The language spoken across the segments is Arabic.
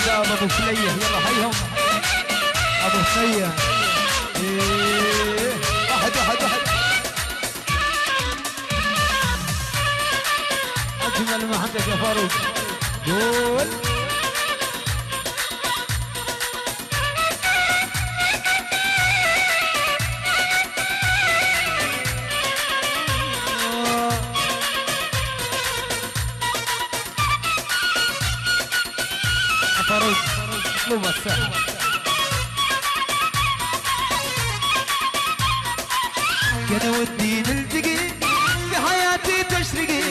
شباب ابو فليه، يلا حيهم ابو فليه. ايه واحد واحد واحد. اجمل ما عندك يا فاروق. قول فاروق اطلبها الساعة. أنا ودي نلتقي في حياتي تشرقي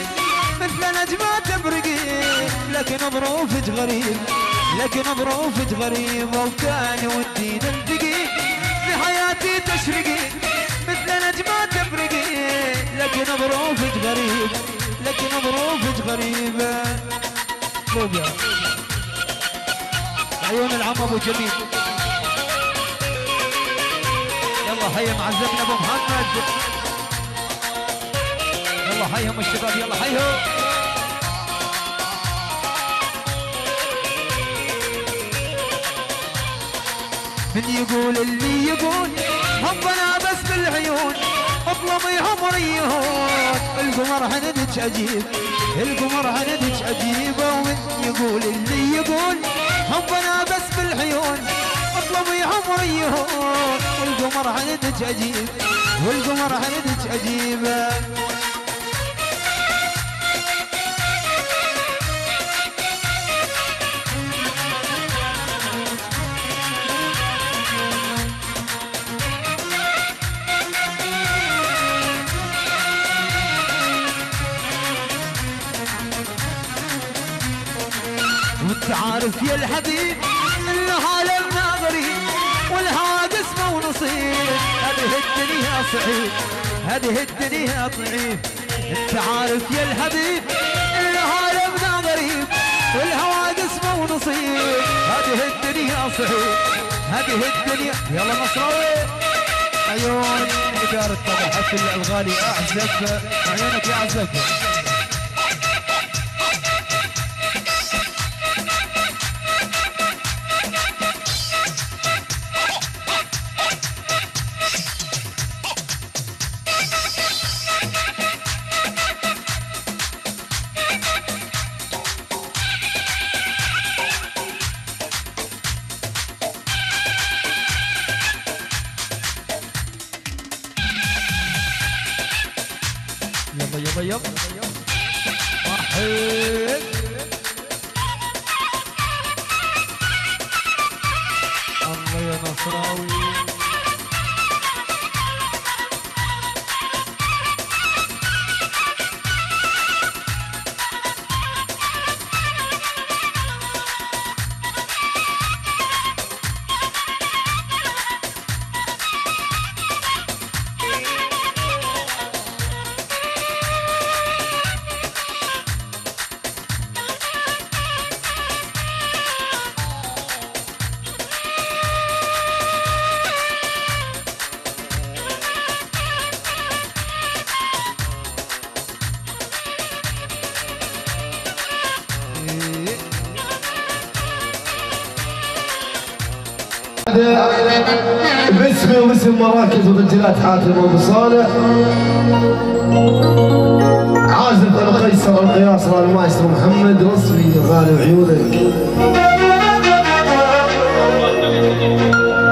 مثل نجمة تبرقي، لكن ظروفك غريب، لكن ظروفك غريب. وكان ودي نلتقي في حياتي تشرقي مثل نجمة تبرقي، لكن ظروفك غريب، لكن ظروفك غريبة. طوبيا عيون العم أبو جميل. يلا حيهم عزبنا ابو محمد. يلا حيهم الشباب، يلا حيهم. من يقول اللي يقول حبنا بس بالعيون، اطلبيهم وريهون القمر حندج عجيب، القمر حندج عجيبه. ومن يقول اللي يقول حبنا بس بالعيون، اطلبيهم وريهون والقمر حندج عجيب، والقمر حندج عجيبة. وانت عارف يا الحبيب ان عالمنا غريب، والهوى قسمه ونصيب، هذه الدنيا صعيب، هذه الدنيا ضعيف. انت عارف يا الحبيب ان عالمنا غريب، والهوى قسمه ونصيب، هذه الدنيا صعيب، هذه الدنيا. يلا مصراوي عيون إدارة طبعات الغالي أعزب عيونك يا أعزب. يلا واحد. الله يا نصراوي. باسمي واسم مراكز وتسجيلات حاتم ابو صالح، عازف القيصر القياصر المايسترو محمد رسمي غالي عيونك.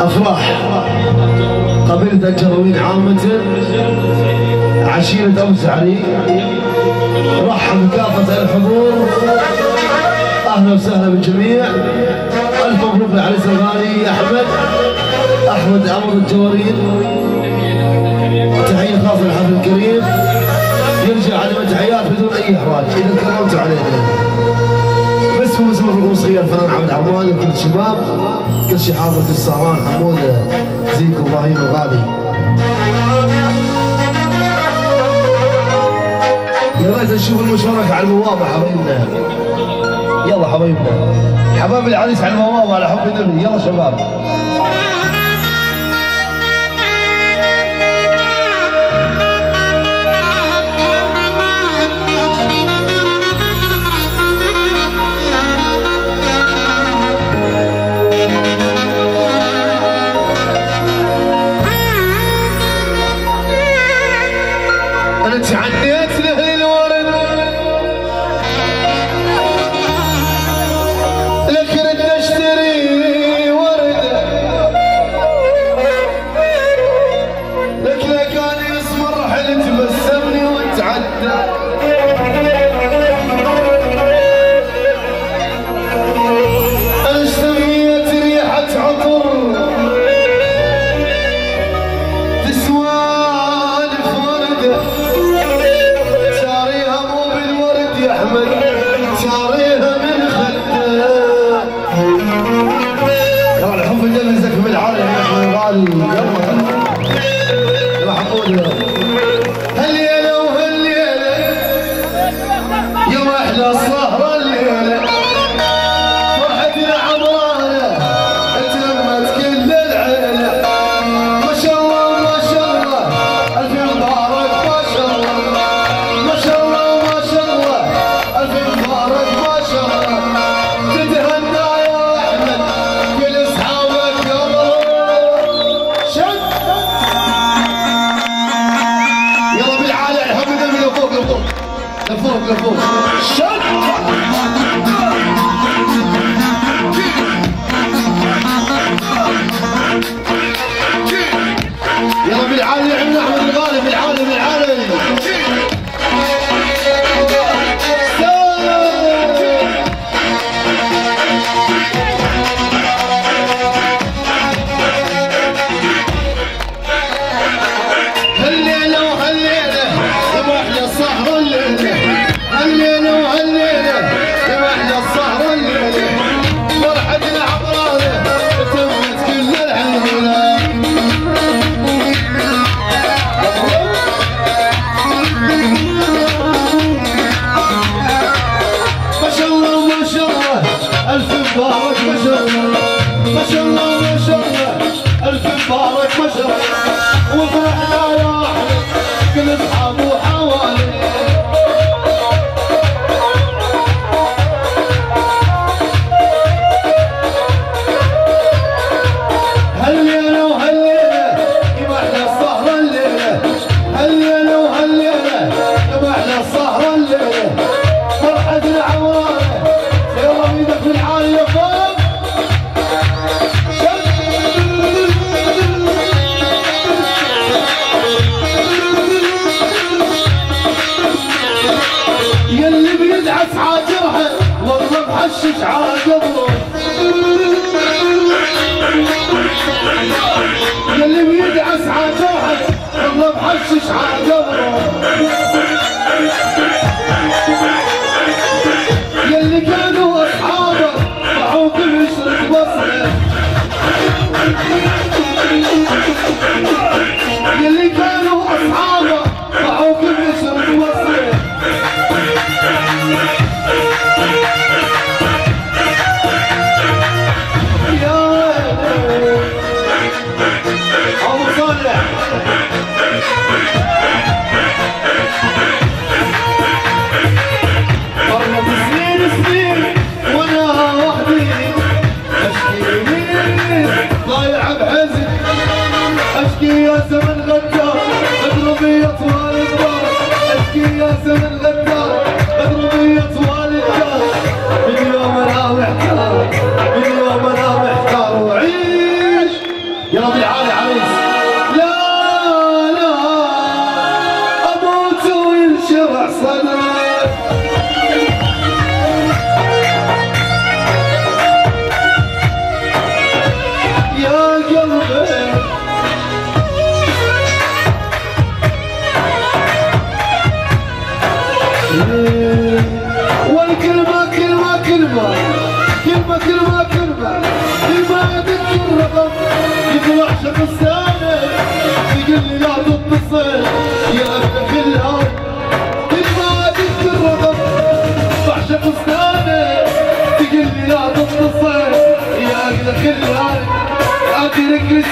افراح قبيله الجروين عامه عشيره ابو سعري، رحب بكافه الحضور، اهلا وسهلا بالجميع. الف مبروك للعريس الغالي احمد عمر الجوارين، تحيه خاصه للحفل الكريم، يرجع علينا تحيات بدون اي احراج اذا كرمتوا علينا. باسم الرؤوسيه الفنان عبد العوالي وكل الشباب، كل شيء حافظ السهران حموده زيكو ابراهيم الغالي. يا ريت نشوف المشاركه على المواضع حبايبنا. يلا حبايبنا حبايب العريس على المواضع على حب النبي. يلا شباب. عنيت لأهل الورد لك رد اشتري وردة لك لكاني اسمر حلت بسمني واتعدى هالليلة وهالليلة يوم احلى السهرة الليلة فرحتنا عمرانة تلمت كل العيلة ما شاء الله ما شاء الله الف مبارك ما شاء الله ما شاء الله ما شاء الله الف مبارك ما شاء الله تتهنى يا احمد كل اصحابك يا الله لفوق لفوق شد يلا بالعالي عنا احمد الغالي بالعالي بالعالي هالليله وهالليله يا احلى السهره الليله هالليلة وهالليلة يا احلى السهرة الليلة فرحتنا عمرانة تمت كل العيلة ما شاء الله ما شاء الله الف مبارك ما شاء الله ما شاء الله ما شاء الله الف مبارك ما شاء الله وفرحنا يا احمد كل اصحاب وحوالي حشش على قبره اللي بيدعس على جرحه والله بحشش على قبره اللي كانوا اصحابه ضحوا بمشرق بصره اللي كانوا اصحابه ضحوا بمشرق بصره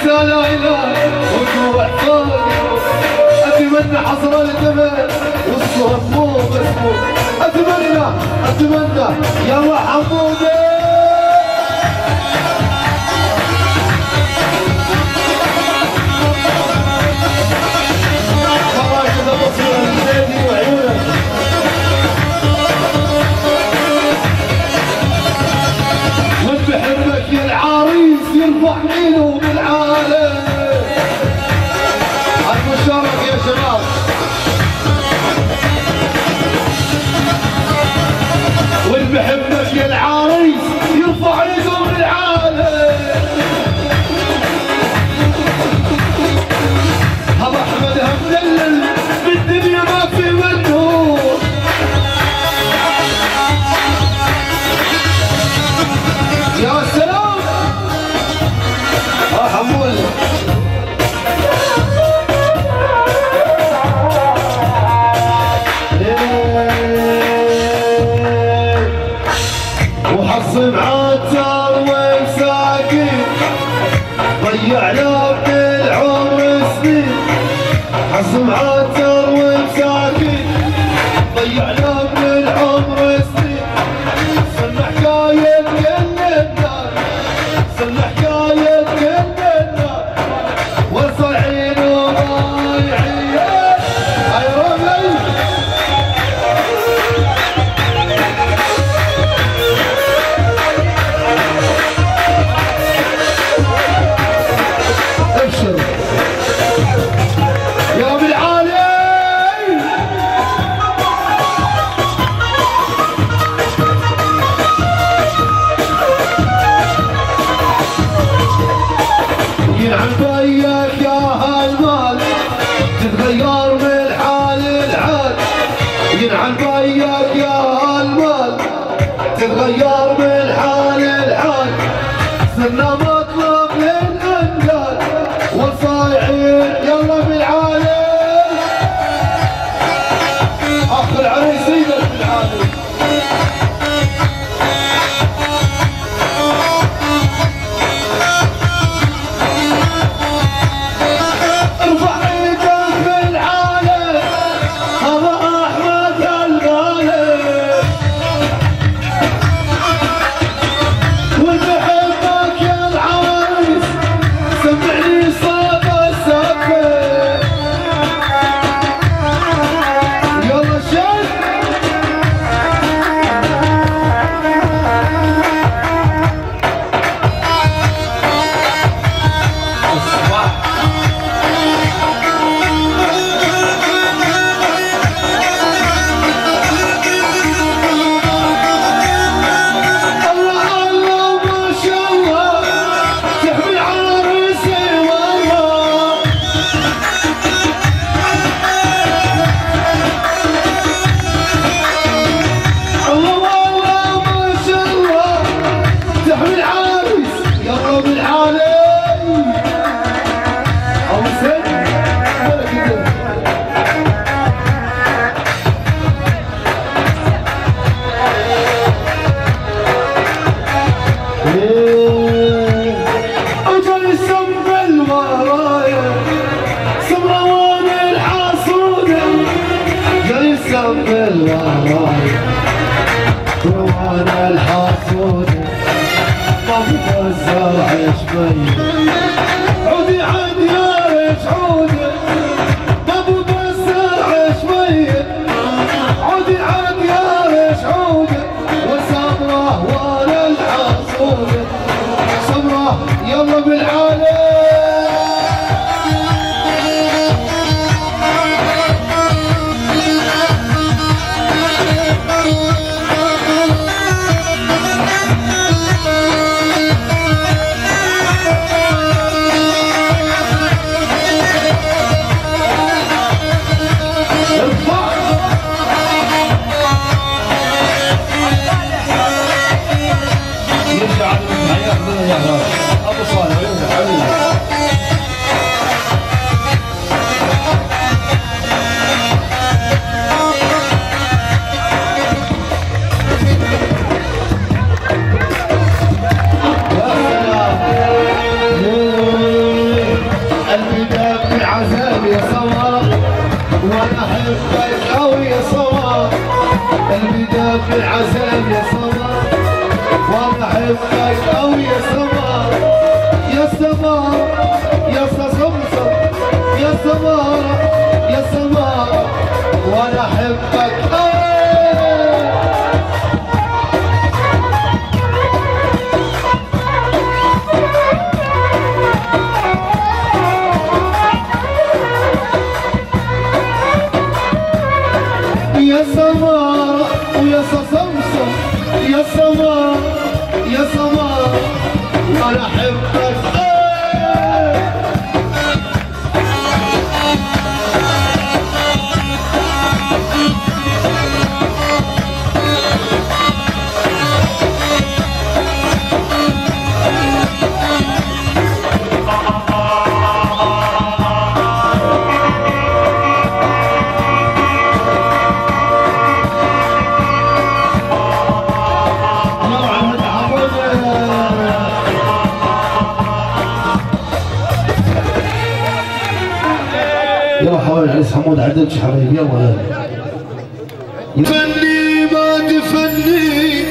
لا اله وجوع طارق اتمنى حصر الجبل والصوت مو مسموع اتمنى اتمنى يا حموده حمود عدلش حبيبي يلا فني ما تفني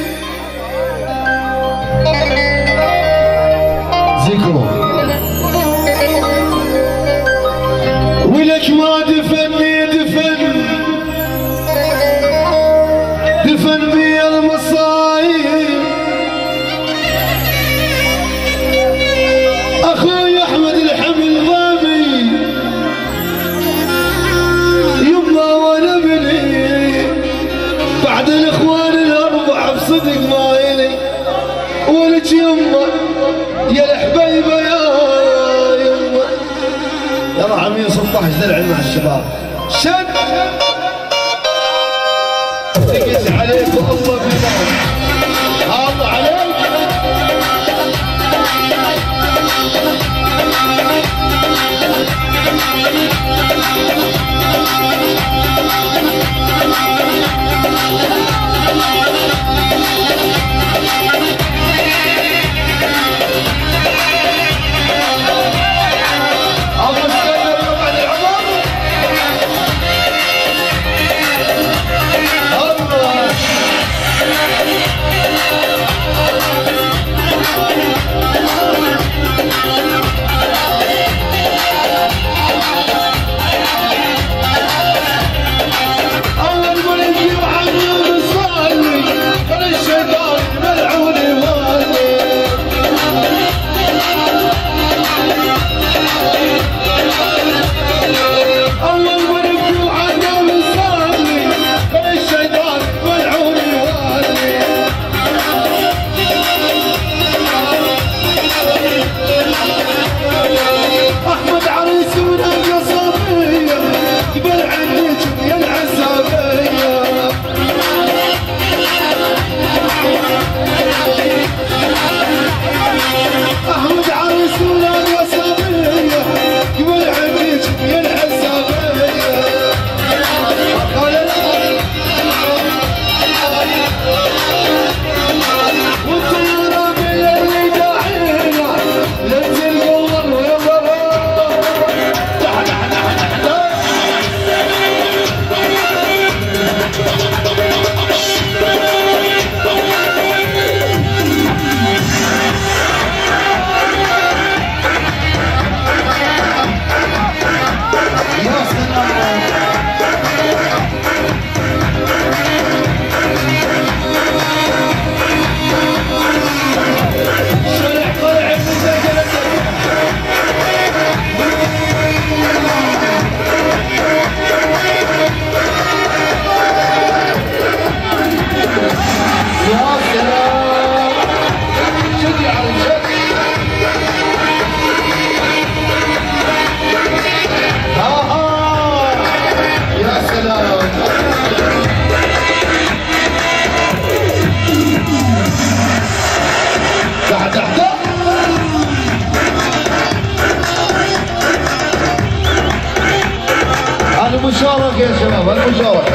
ذكرو ولك ما تفني دفن بي المصايب اخوي احمد الحمل ضامي ودك ما إلي ولك يمه يا الحبيبه يا يمه. يلا عاملين 16 درع مع الشباب شد تقل عليك والله بالله حاط عليك المشاركة يا شباب، المشاركة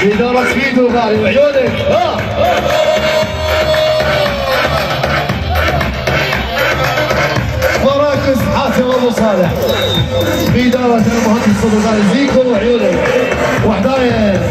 في دورك فيدو غالي وعيونك ها مراكز حاتم ابو صالح في دورة المهندس ابو غالي زيكو وعيونك وحدايا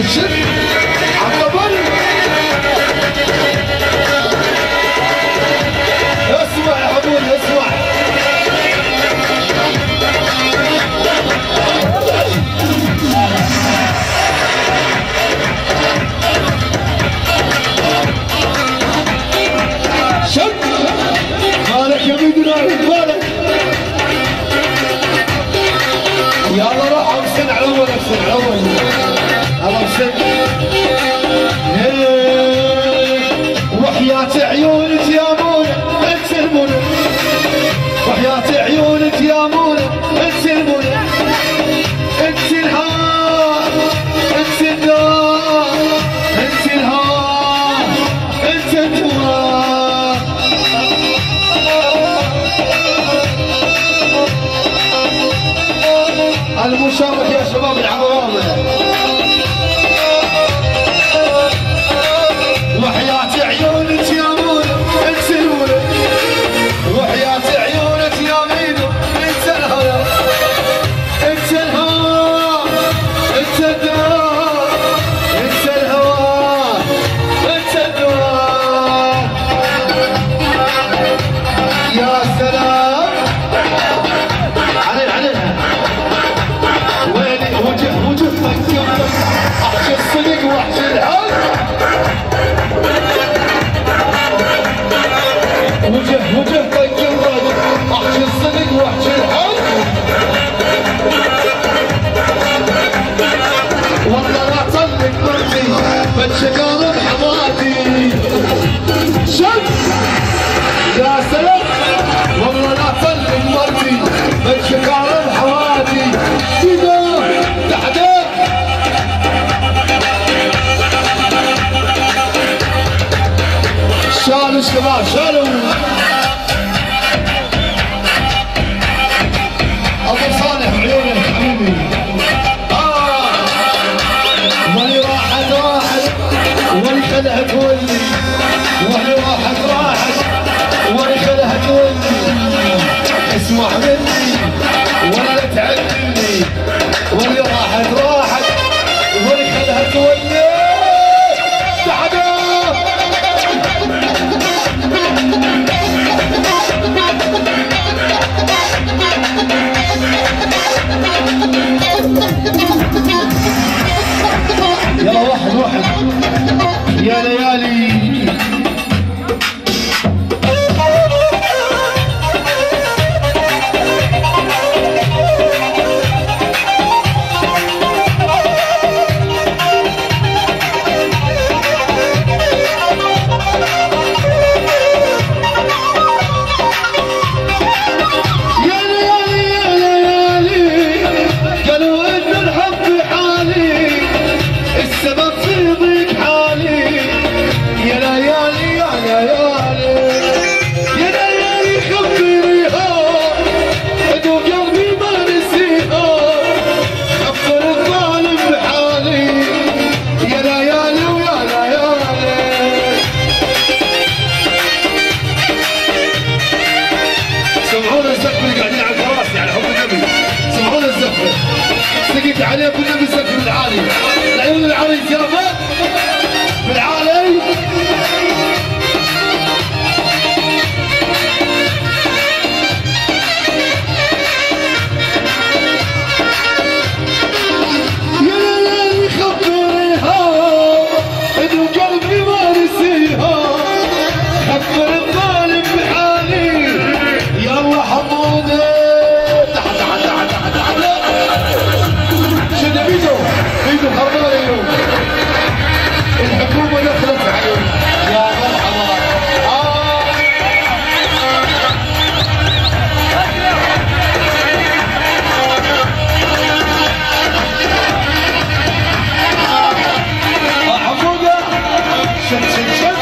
الشرك المشارك يا شباب العوام وحياة عيونك يا مولى انت الولد وحياة عيونك يا ميدو انت الهوى انت الهوى انت الدواء انت الهوى انت الدواء يا سلام علينا علينا احكي الصدق واحكي الحق وجه طق الرد احكي الصدق واحكي الحق والله لا اطلق مرضي فالشكاره بحضارتي شد يا سلام والله لا اطلق مرضي فالشكاره بحضارتي شالوا شباب شالوا ابو صالح عيونك حبيبي ولي راحت راحت ولي خلها تولي ولي راحت راحت ولي خلها تولي اسمع مني ولا تعذبني ولي راحت راحت ولي خلها تولي يلا واحد واحد يا ليالي عليكم نبزك بالعالي العيون العالي زرفت بالعالي يا ليالي خبريها ادو قلبي ما نسيها خبر الظالم بحالي يلا حموده الحكومة دخلت عليهم يا مرحبا حموده شد شد شد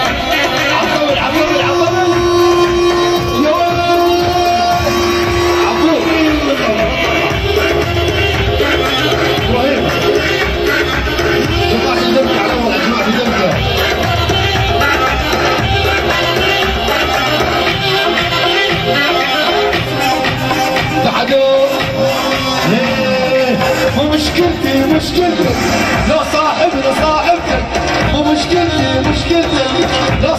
عطول عطول عطول يا ولد عطول مشكلتي مشكلتي لو صاحبنا يا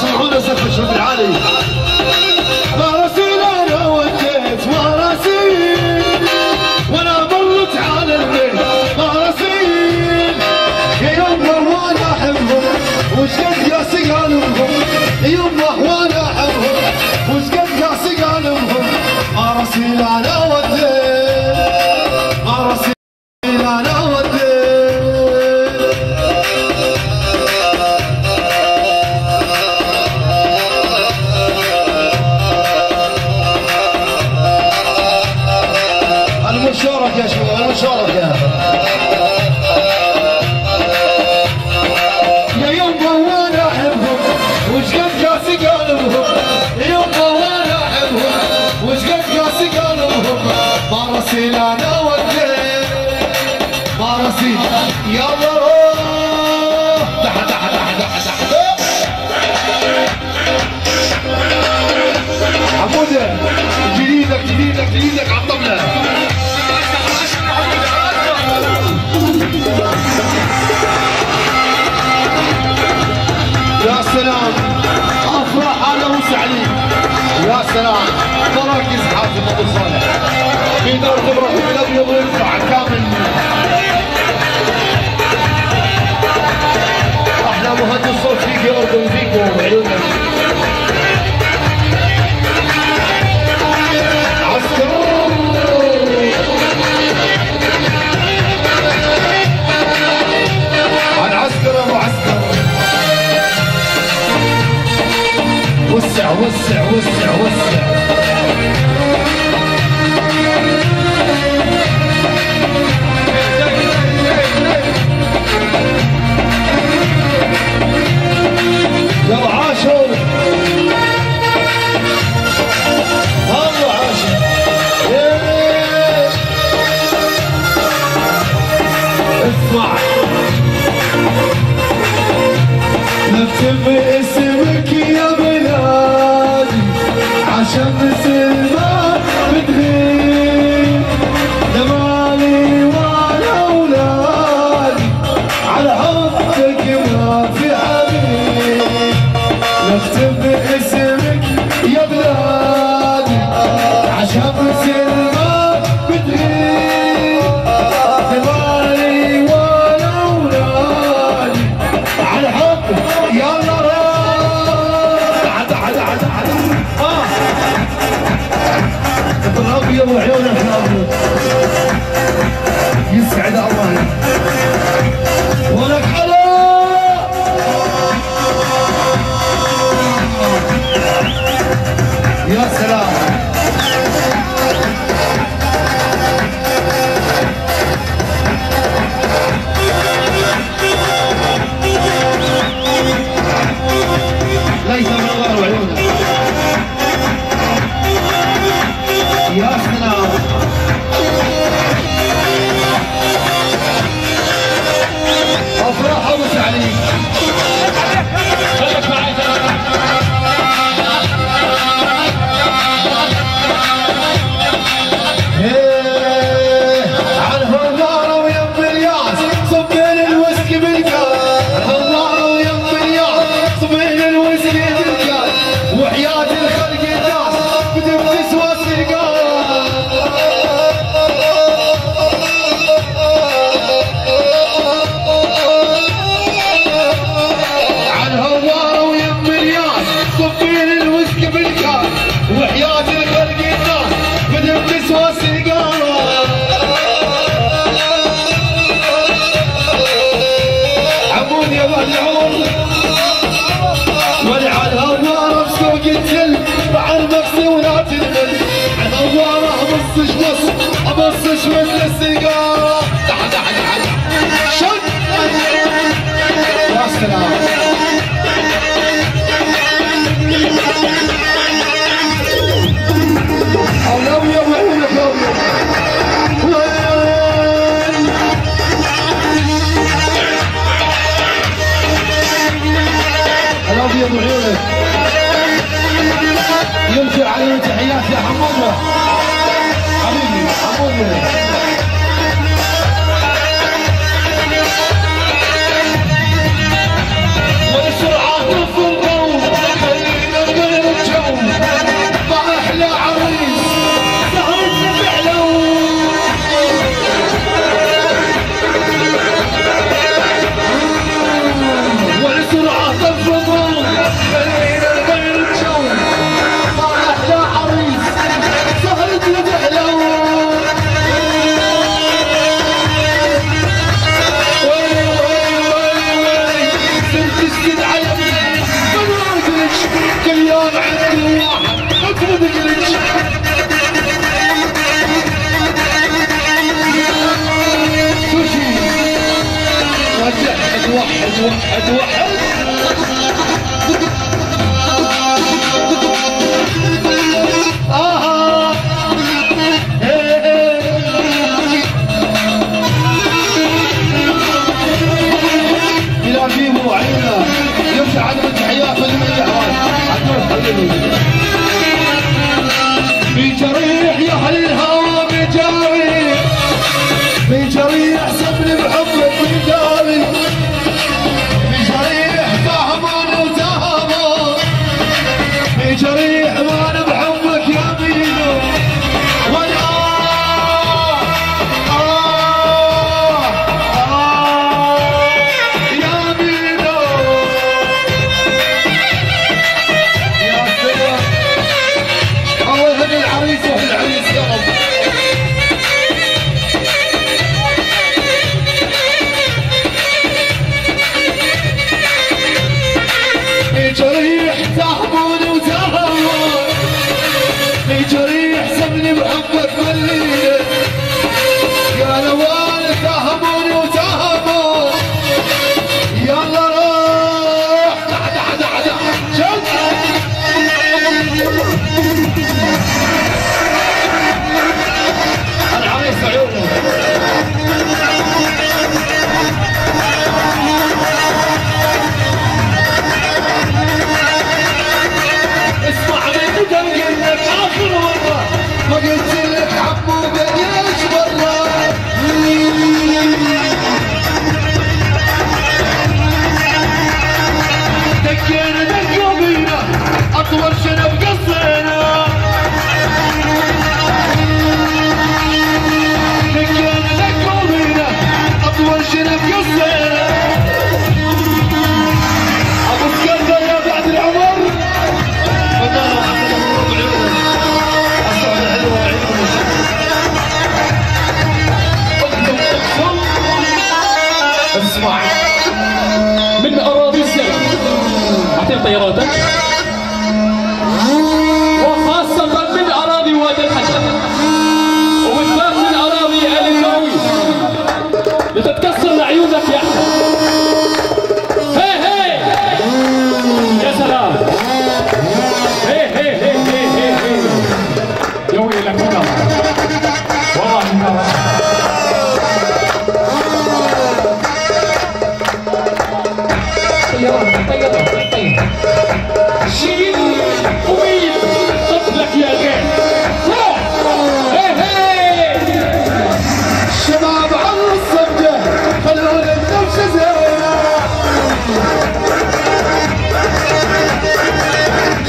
سمعونا سقف الشوب العالي. أرسل على ودي أرسل على ودي المشاركة يا شباب المشاركة يا يوم وانا أحبهم وشقد قاسي قلبهم يوم وانا أحبهم وشقد قاسي قلبهم براسي أنا والدين براسي يلا روح تحت تحت تحت تحت حموده جديدك جديدك جديدك على الطبلة يا سلام افرح على وسعلي يا سلام تركز حاتم ابو صالح في درب الرحيم الابيض يرفع كامل احلى مهندس صوت فيك يا اردن فيكم وعيونك وسع وسع وسع وسع يلا عاشر يلا عاشر اسمع نكتب اسمك يا عشان مثل ما بتغيب جمالي وانا اولادي على حبك ما في حبيب نكتب باسمك يا بلادي عشان مثل ما بتغيب جمالي وانا اولادي على حبك يلا روح عدا عدا عدا عدا الابيض وعيونك الابيض يسعد الله ولك حلا يا سلام ليس من الله وعيونك يا سلام افراح ابو سعلي خليك معي على الهضاره ويم الياس صب لي الويسكي بالكاس الهضاره ويم الياس صب لي الويسكي بالكاس وحياه الخلق الناس بدك تسوى سرقات أبصش مثل السيجار تحت تحت تحت شد يا سلام حلاوية وعيونك حلاوية وعيونك يمشي عليهم تحيات يا حموده ونسرعة طف القوم خلينا نغير الجو مع أحلى عريس سهرتنا معلوم ونسرعة طف القوم خلينا نغير الجو مع أحلى عريس يجري يحسبني محمد ملي يا نوال ساهموني وساهموا يلا روح تحت تحت تحت جد العريس عيونه اسمع من دمي انك اخر مره ما قلت لك حموده ليش والله دكينا دكه بينا اطول شنب قصينا دكينا دكه بينا اطول شنب قصينا ابو اسكندر يا بعد العمر بدانا حتى مبروك العمر السعود الحلوه وعيدكم اختم اختم اسمع من اراضي السلام اعطيهم طياراتك وخاصة من اراضي وادي الحجر وبالذات من اراضي ال النووي لتتكسر لعيونك يا احمد. هي هي يا سلام هي هي هي هي هي هي يا ويلك هنا والله هنا شيل قويل طفلك يا غير هيه هيه الشباب عمرو الصبجه خلونا الدوشه زينه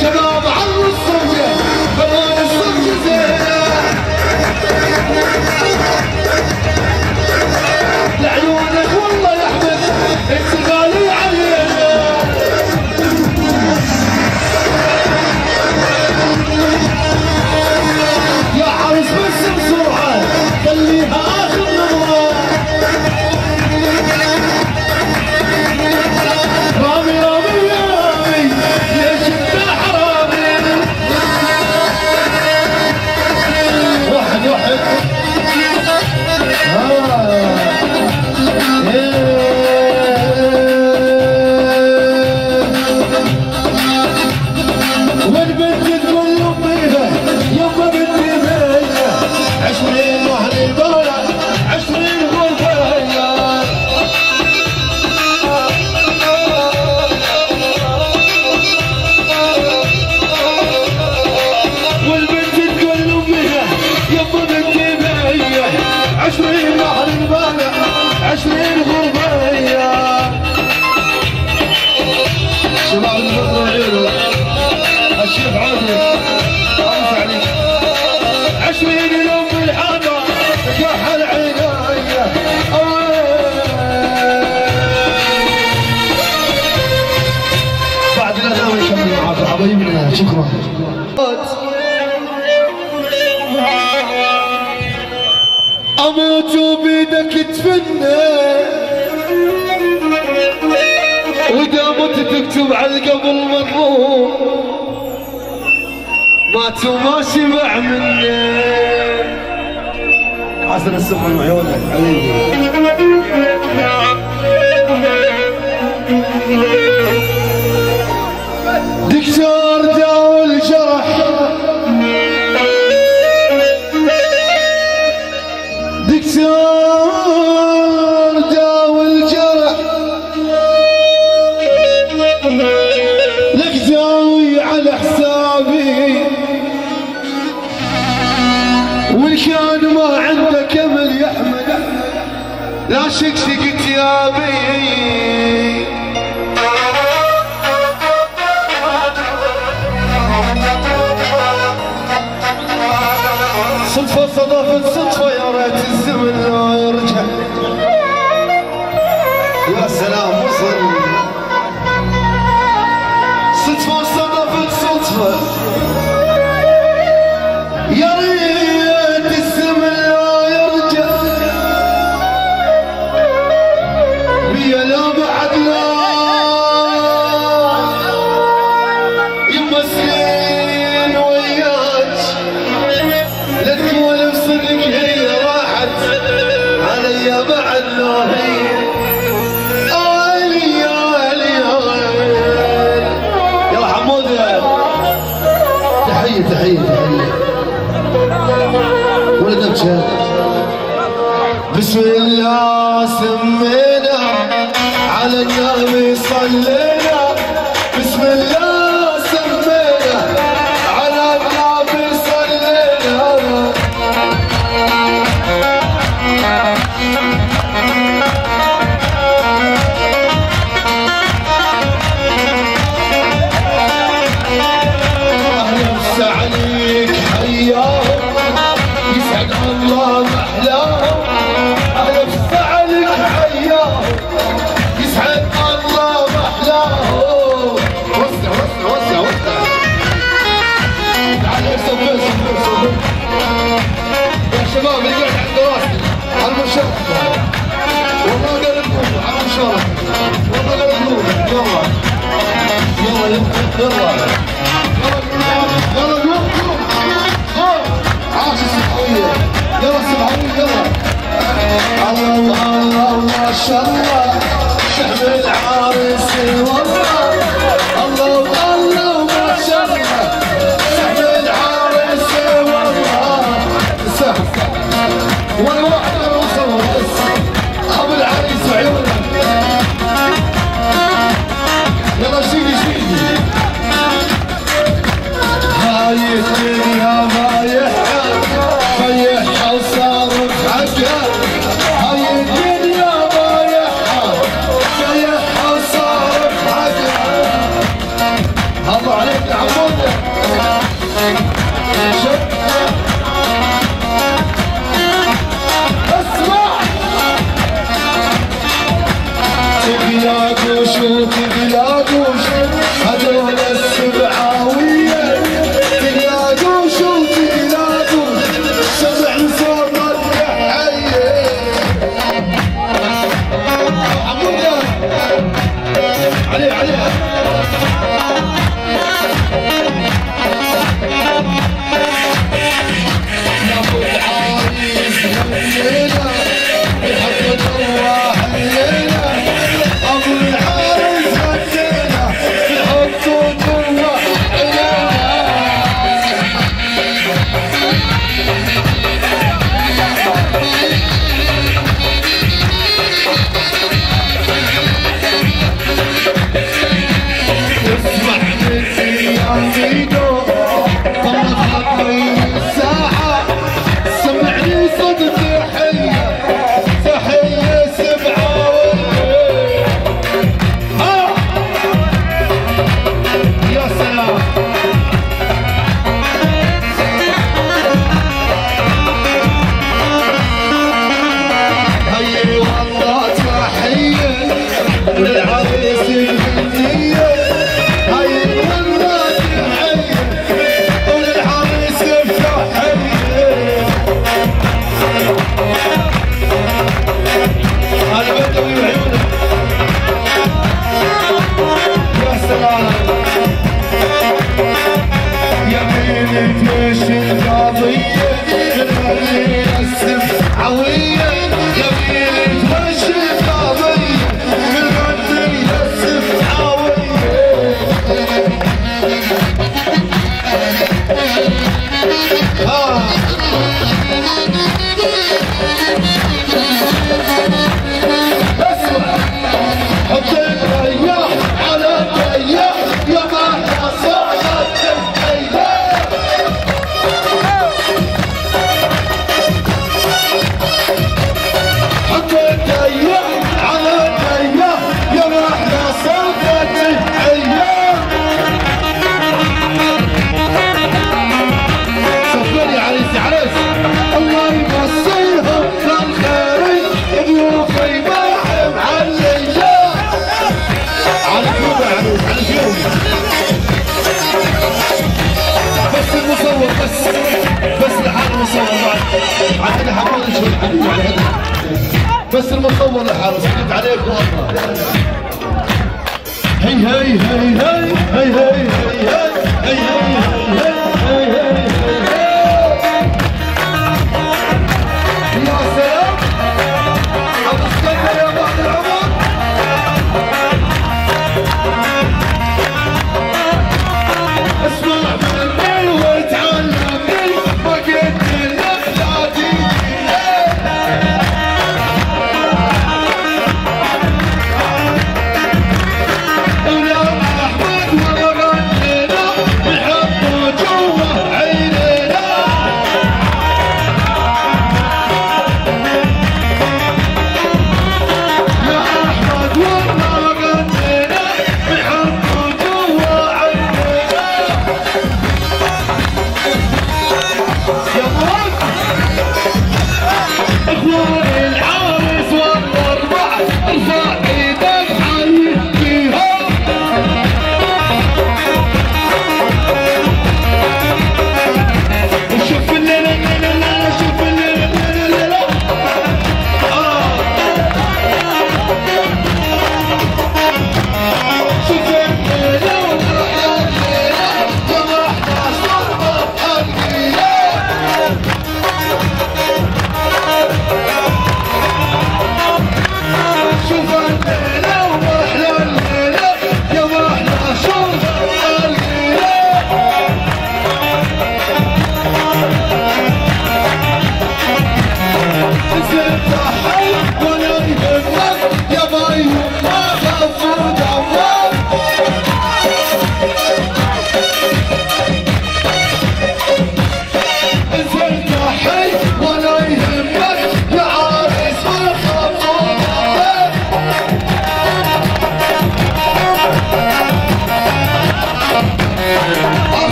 شباب عمرو الصبجه خلونا الصبجه زينه لعيونك والله يا احمد انت غالي علينا خليها آخر نظرة رامي رامي يا رامي ليش انت حرامي واحد واحد والبنت تقول يميها يما بنتي بيا 20 وحدة 20 غرفة هيا والبنت تقول لأمها يما بنتي بيا 20 وحدة 20 غرفة هيا شباب الفطرة عيونه الشيخ عادل أنت عليك 20 يوم بالحضر تقح العناية بعد لا ناوي نكمل معاكم حبايبنا شكرا. اموت وبيدك تفنى واذا مت تكتب على القبر مرموم مات وما شبع مني عسل السحن وعيونك حبيبي دكتور داوي الجرح دكتور داوي الجرح لك داوي على حسابي كان ما عندك امل يا احمد لا شكشك ثيابي صدفه صدفه صدفه يا ريت الزمن لا يرجع يا سلام وصل صدفه صدفه صدفه يا ريت يا بعد لو هي آلي آلي آلي. يلا حموده تحية تحية تحية ولد بشهر. بسم الله سمينا على النبي صلينا. بسم الله بس المصور الحارس يرد عليك والله. هي هي هي هي هي هي هي هي هي. يا سلام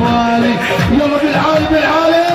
I'm يلا بالعالي بالعالي.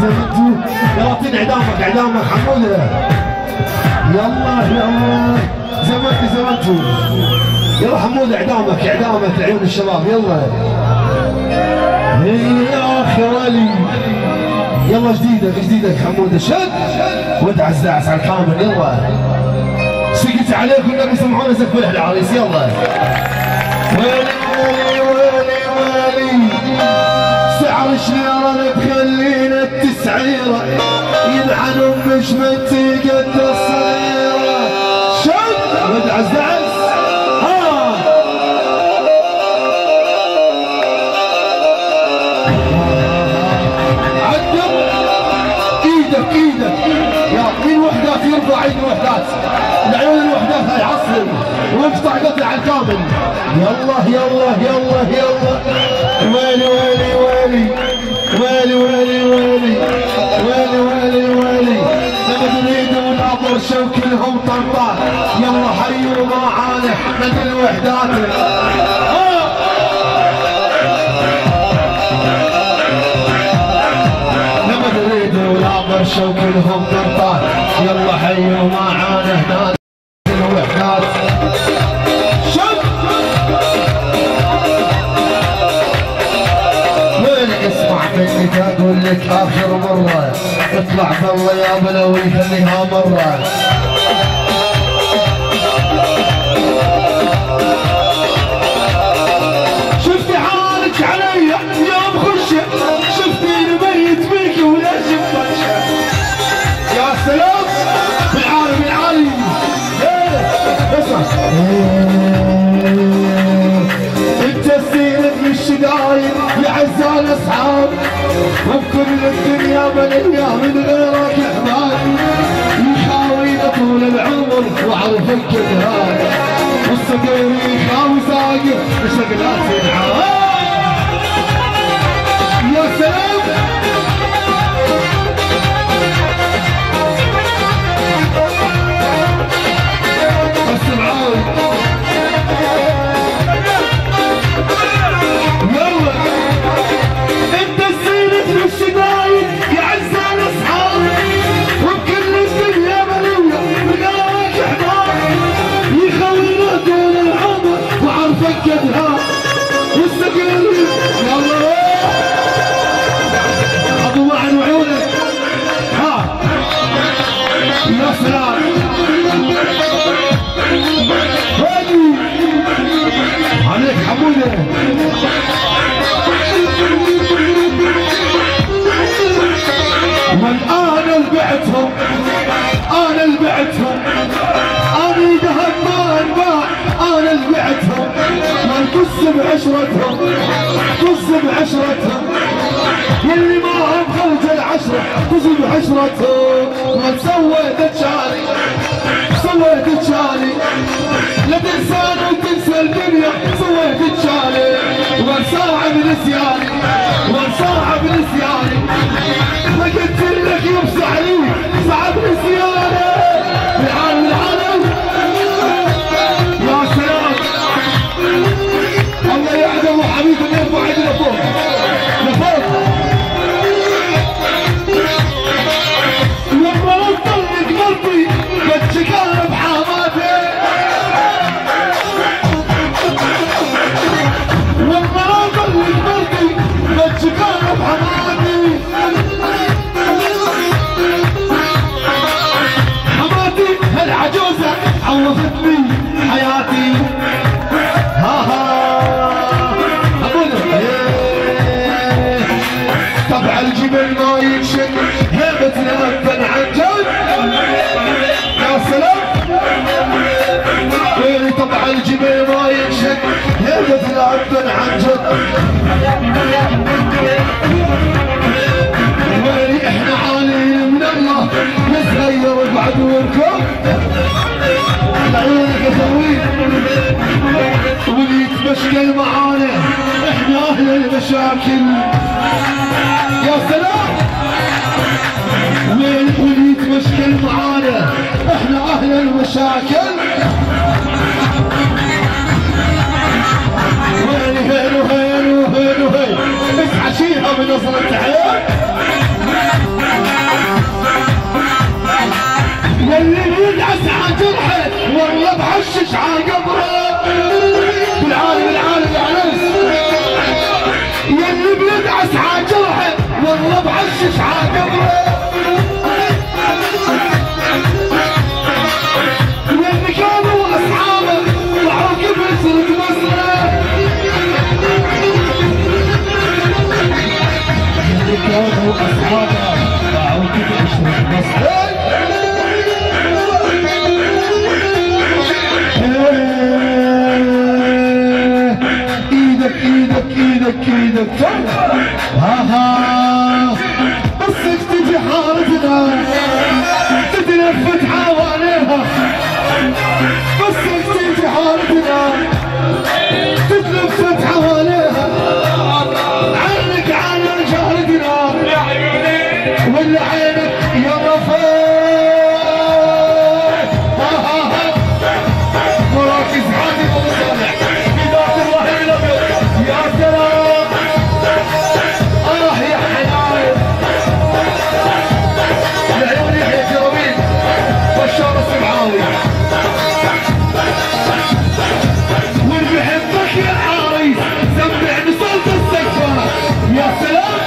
زمنتوا يلا اعدامك اعدامك حموده يلا يلا زمنتوا يلا حموده اعدامك اعدامك لعيون الشباب يلا يا اخي ولي يلا جديدك جديدك حموده شد ودع الزعس على الكامل يلا سقط عليكم انكم سمعونا سقف العريس يلا ويلي ويلي ويلي ويلي سعر شعرك خلينا التسعيره يلعن امش ما تقدر الصغيره شد ودع الزعس ها عدل ايدك ايدك يا مين وحدات يرفع ايد وحدات العيون الوحدات هاي عصر وانقطع قطع على الكامل يلا يلا يلا يلا ويلي ويلي ويلي ويلي ويلي ويلي ويلي ويلي نبض اليد وناطر الشو كلهم طنطان يلا حيوا معانا حمد الوحدات نبض اليد وناطر الشو كلهم طنطان يلا حيوا معانا هنا اقول لك اخر مره اطلع بالله يا بلوي خليها مره شفتي حالك علي يوم خشه شفتيني ميت بيكي ولا شفتك يا سلام بالعالي بالعالي اسمع انت السيد من الشدايد يا عزال اصحاب وبكل الدنيا مليا من غيرك احبابي يخاوينا طول العمر وعرف الكذاب والصغير يخاوي ساقي بشغلات العاب يا سلام بعشرتهم طز بعشرتهم اللي ما هم خرج العشرة طز بعشرتهم من سويت تشالي سويت تشالي لا تنساني وتنسى الدنيا سويت تشالي ومن ساعة بنسياني ومن ساعة بنسياني فقلت لك يوم سعلي ساعة بنسياني بالعالم العالم يا سلام الله يعلم حبيبي يرفع ايدنا فوق لفوق لما نطلق قلبي بتشكاله بحماتي لما نطلق قلبي الحنتولي طبع الجبين ما ينشد مثل عبد عن جد. ويلي احنا عاليين من الله نتغير بعدوكم العيون قسوين واللي يتمشكل معانا احنا اهل المشاكل. يا سلام ويلي واللي يتمشكل معانا احنا اهل المشاكل. ويلي هين وهين وهين وهين اسعشيها بنظرة عين يلي يدعس على جرحه والله بعشش على قبره بالعالم العالم العرس يلي بيدعس على جرحه والله بعشش على قبره كانوا أصحابها باعوا كتب شريك مصر. إيدك إيدك إيدك إيدك هاها بصك تجي حارتنا تتلفت حواليها بصك تجي حارتنا تتلفت حواليها ولا عينك يا رفاق مراكز عادي ومصالح بذات الرهيب الابيض. يا سلام اه يا حلاوه العيون يحيى الجراويل بشار السبعاوي ونحبك يا عاري سمع بصوت السكفه. يا سلام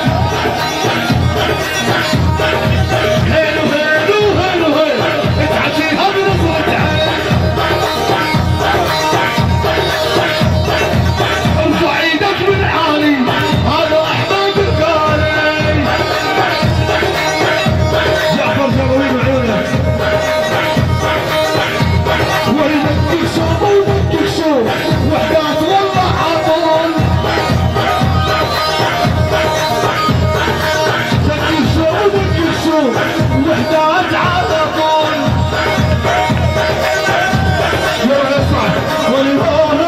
هيلو هيلو هيلو هيلو اتعشيها بنظرة عين ارفع ايدك من عالي هذا احمد الغالي. جعفر جراويل وعيونك ويدك شوف ويدك شوف وحدات والله عطل وحدات على طول. يا اسعد والهوه يلا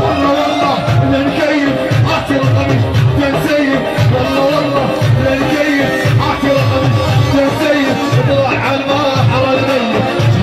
والله والله لا نكيف اعطي رقمك يا سيد والله والله لا نكيف اعطي رقمك يا سيد اطلع على الماء على الميت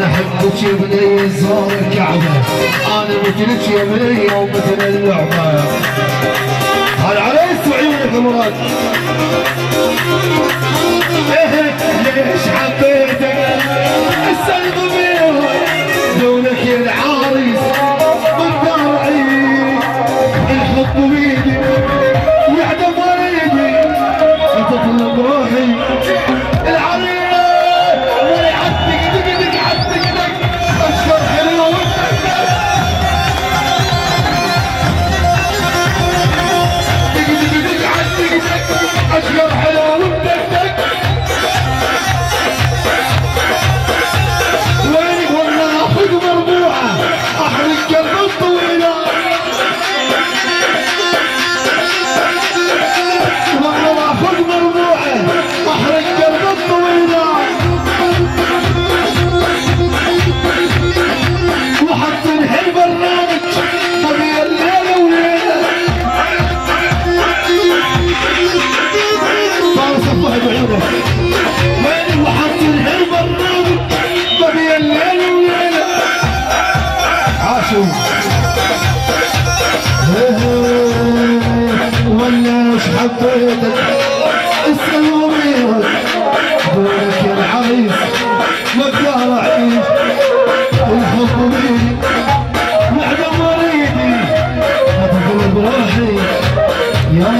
انا احبك يا بني زهور الكعبه، انا مثلك يا بني ومثل اللعبه. هالعريس وعيونك يا مراد ليش حبيتك السلب منهم دونك يا العريس مقدار عيد الحب بيدي ويعدم وريدي وتطلب روحي العريس حبيتك السلوم دونك يا العريس مقدار اعيش الحب بيدي وعدم وريدي اتقلب روحي يا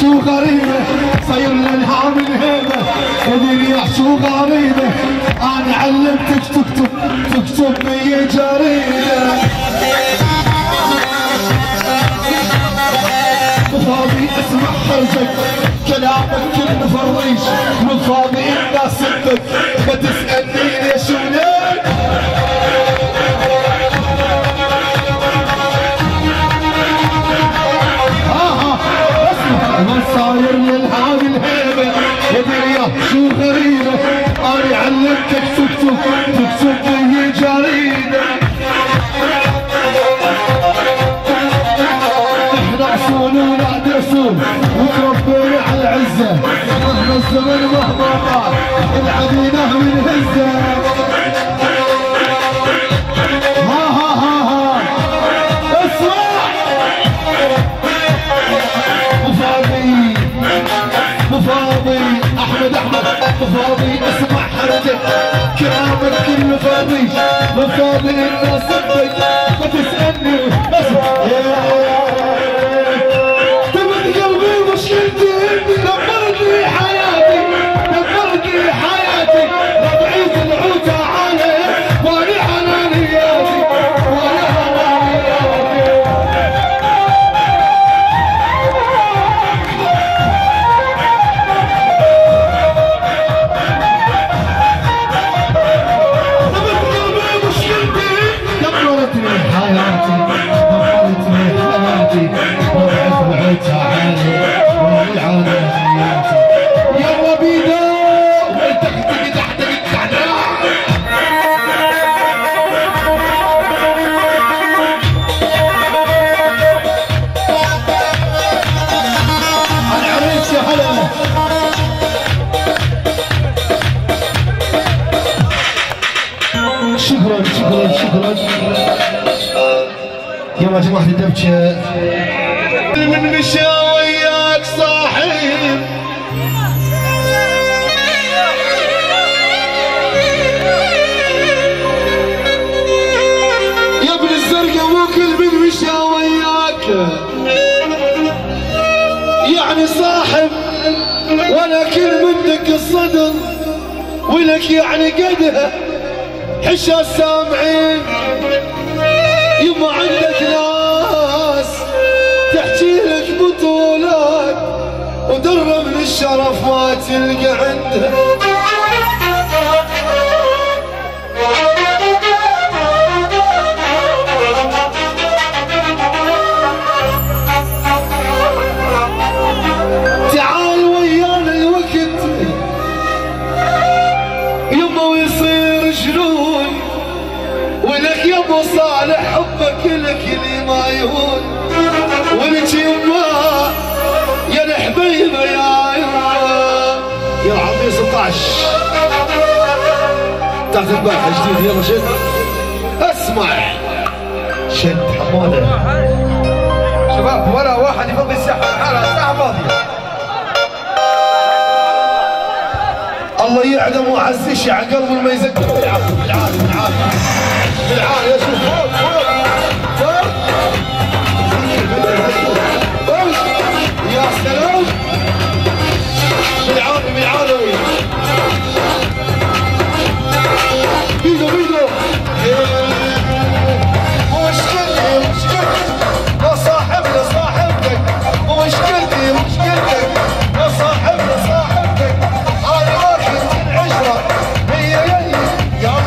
شو غريبة صاير للها من هيبة ودنيا شو غريبة أنا علمتك تكتب تكتب بي جريدة مفاضي اسمع حرجك كلامك كله فريش مفاضي الناس صدق ما تسألني ليش وليش صاير للها بالهيبة ودريا شو غريبة أنا علمتك تكتب تكتب بي جريدة احنا عصون ولاد رسول وتربينا على العزة مهما الزمن مهما طال العدينة من هزة مفاضي احمد احمد مفاضي اسمع حرجك كلامك كله فاضي مفاضي الناس صدق ما تسالني تبت قلبي مشكلتي انت دمرت لي حياتي دمرت لي حياتي ربعيت العود علي وانا حنانياتي وانا يا جماعة الدبشة من مشاويك صاحب يا ابن الزرقاء مو كل من مشاويك يعني صاحب ولا كل من لك الصدر ولك يعني قدها حشا السامعين. يما عندك ناس تحكي لك بطولات ودره من الشرف ما تلقى عندها. صالح حبك لك اللي ما يهون ولك يما يا الحبيبه يا يما يا العظيم 16 تحت البرحه جديد. يلا شد اسمع شد حموده. شباب ولا واحد يفوق الساحه، الساحه فاضيه. الله يعلم وعز يشع قلبه ما يزكي. بالعافيه بالعافيه بالعافيه. شوف فوق فوق فوق. يا سلام بالعافيه بالعافيه. بيدو بيدو. مشكلتي مشكلتك يا صاحب يا صاحبتك. مشكلتي مشكلتك يا صاحب يا صاحبتك. يا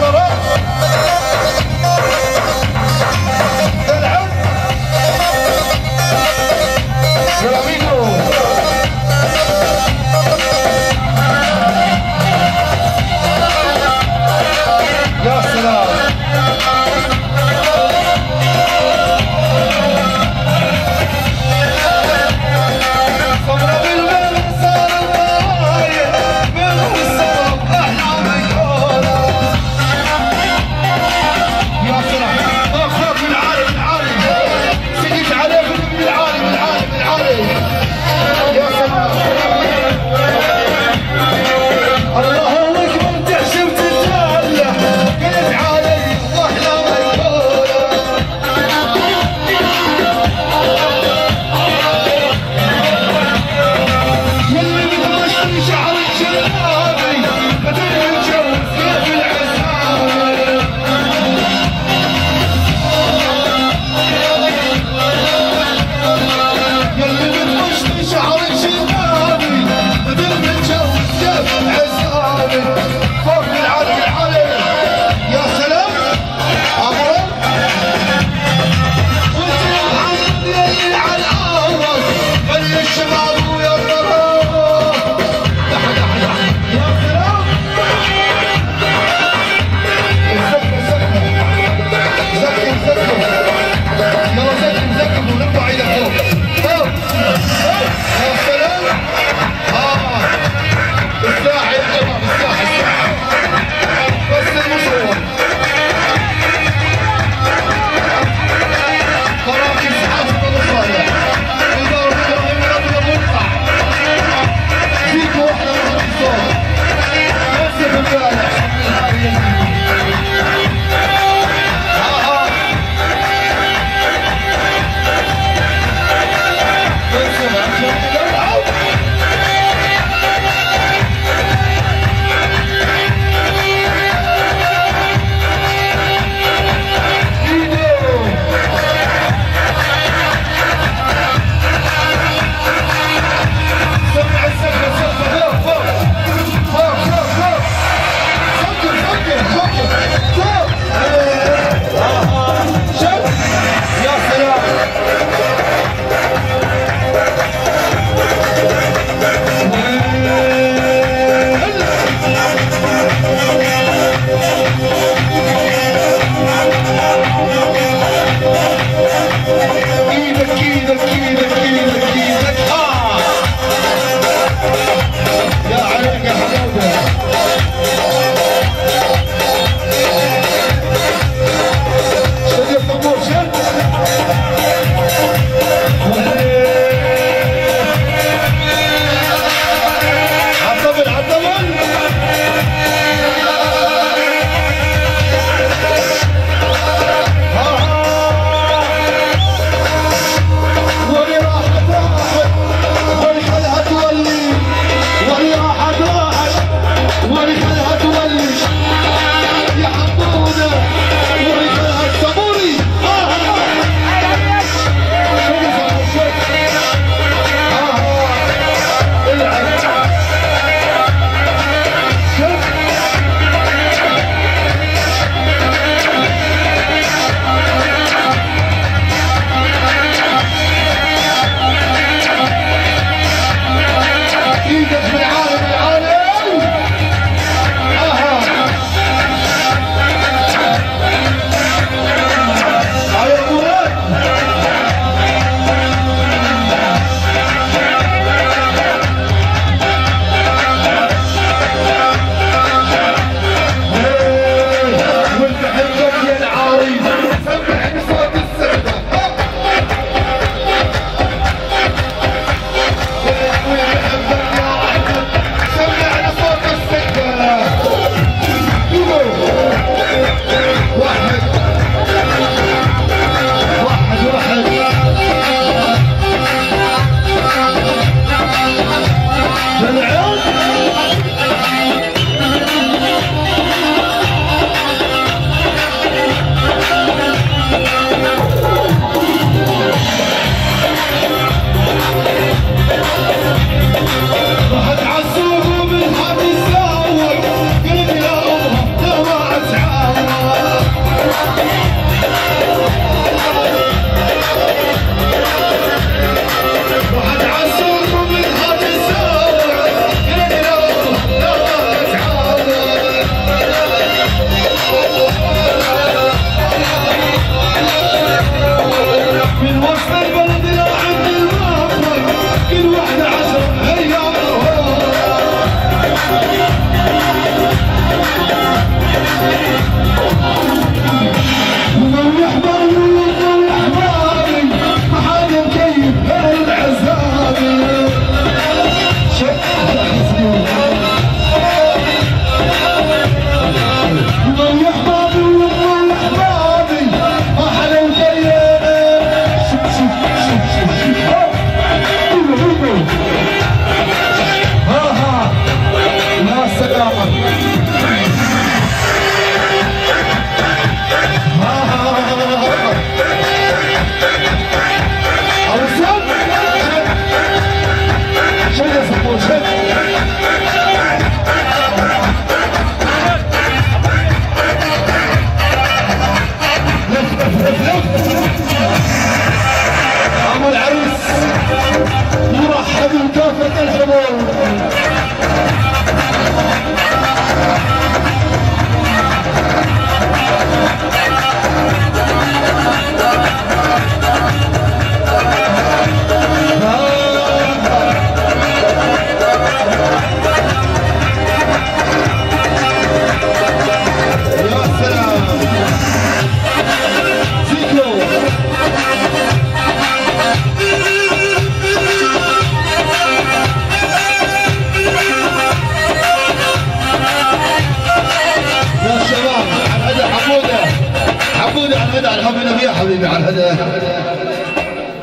حموده على الهدى، على حب النبي يا حبيبي، على الهدى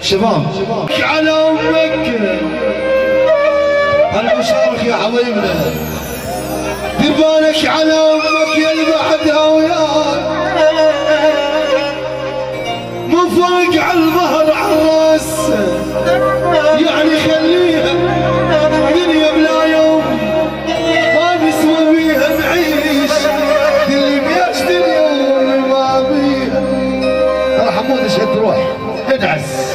شباب على امك المشارك يا حبيبنا، دبالك على امك يا اللي بعدها وياك، من فوق على الظهر على الراس، يعني خليها دنيا بلا يوم ما نسوى بيها نعيش، اللي بيش دنيا واللي ما بيها. يا حمود ايش هتروح؟ ادعس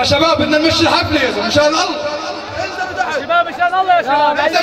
يا شباب، بدنا نمشي الحفله يا زلمه مشان الله. شباب مشان الله يا شباب، يا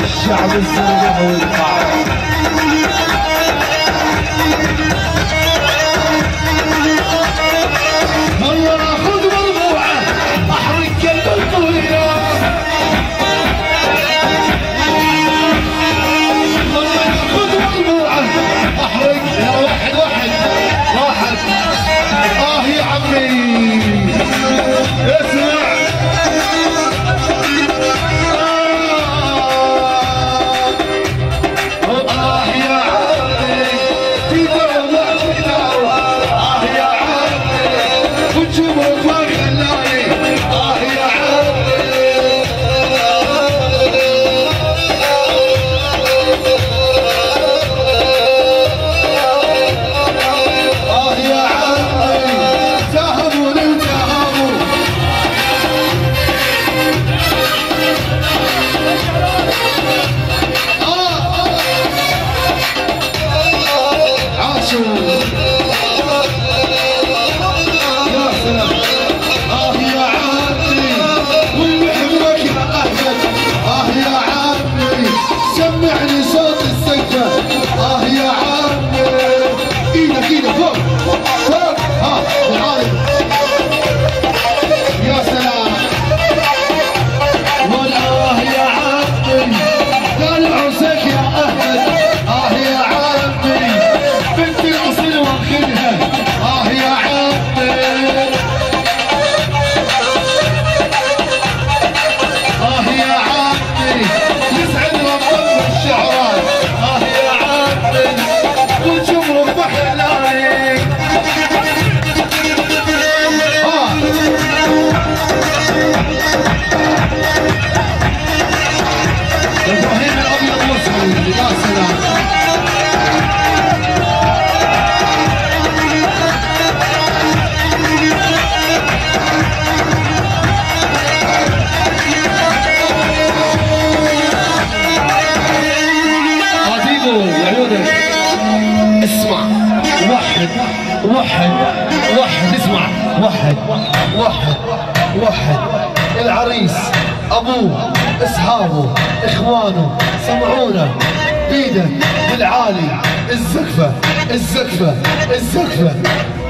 الشعب الزرقاء والقاعدة والله ناخذ مربوعة احرق كلب الطويلة، والله ناخذ مربوعة احرق يا واحد واحد واحد. اه يا عمي اسمع وحد وحد وحد العريس ابوه اصحابه اخوانه سمعونا بيدك بالعالي الزقفه الزقفه الزقفه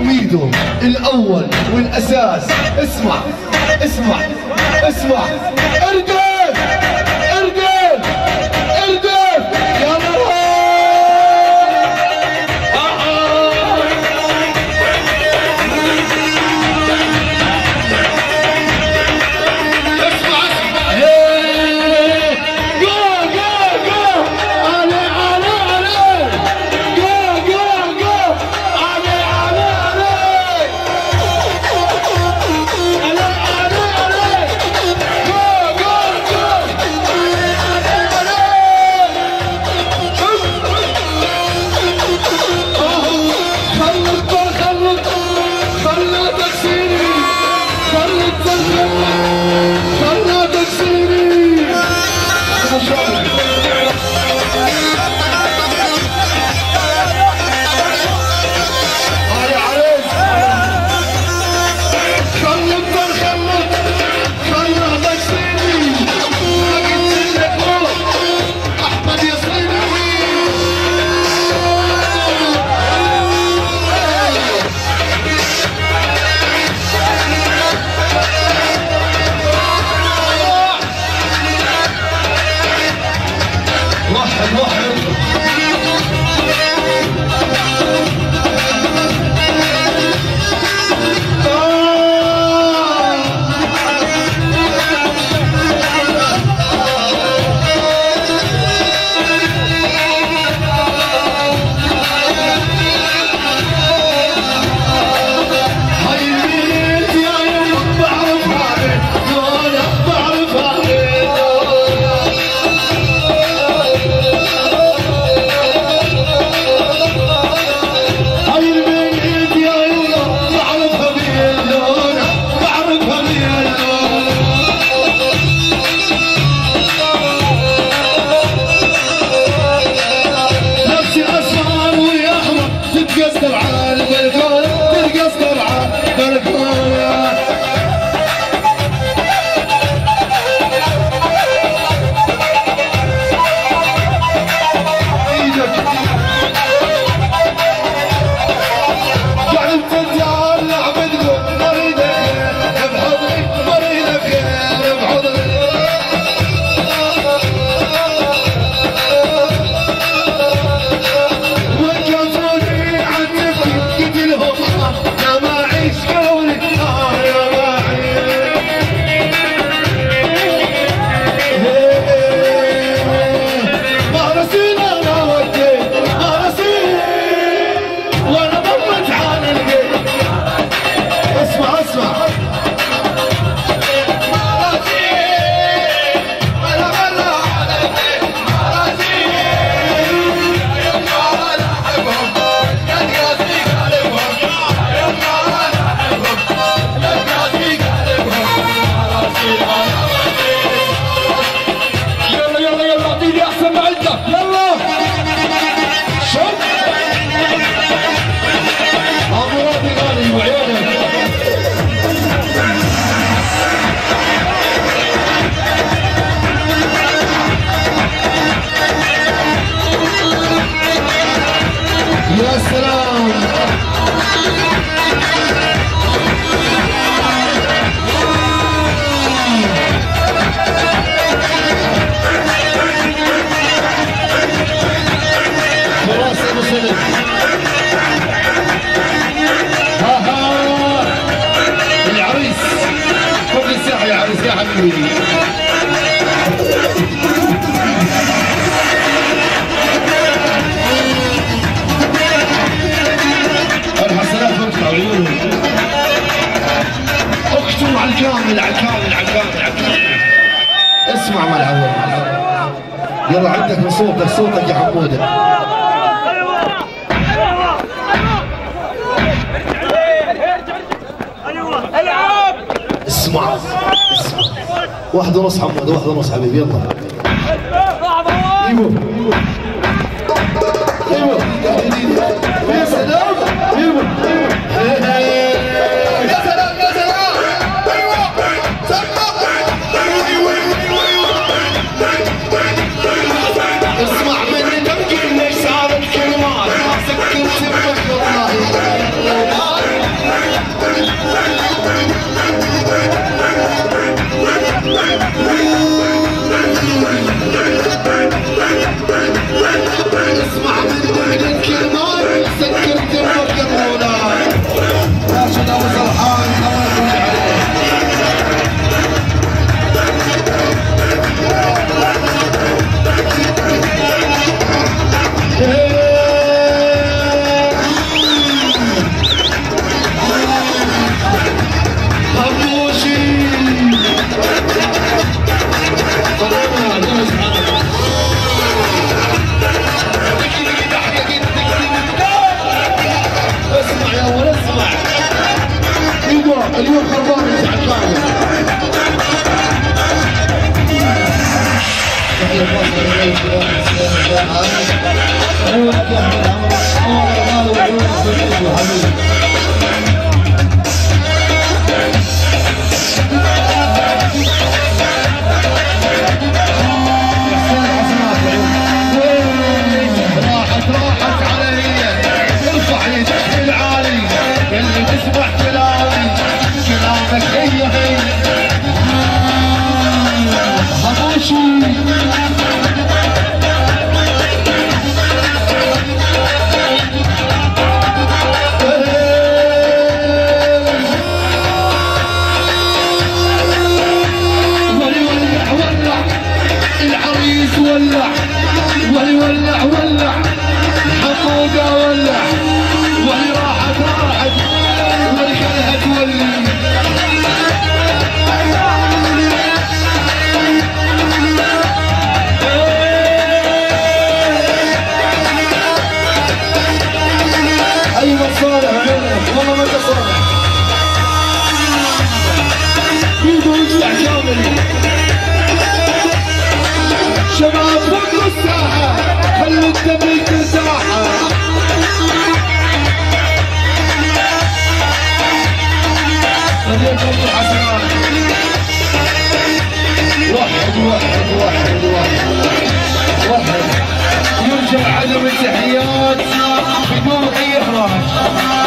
ميدو الاول والاساس. اسمع اسمع اسمع اردف اردف اردف يا صوتك يا حموده. ايوه ايوه ايوه العب. اسمع اسمع واحده ونص حموده، واحده ونص حبيبي. يلا ايوه ايوه يا سلام ايوه يا سلام. اسمع من وعدك يا نار سكرت الفرقة الأولى راشد أبو سرحان الله يخلي عليك. اليوم خربان الزعفران راحت علي ارفع يدك العالي اللي تسمع كلامي كلامك هي هي حموشي وليولع ولع العريس ولع وليولع ولع حموده ولع ولي راحت راحت ولي خلها تولي شباب فوقوا الساحة خلوا التبريد ترتاح خليك ابو الحسنان وحد وحد وحد وحد وحد يرجع عدم التحيات بدون اي احراج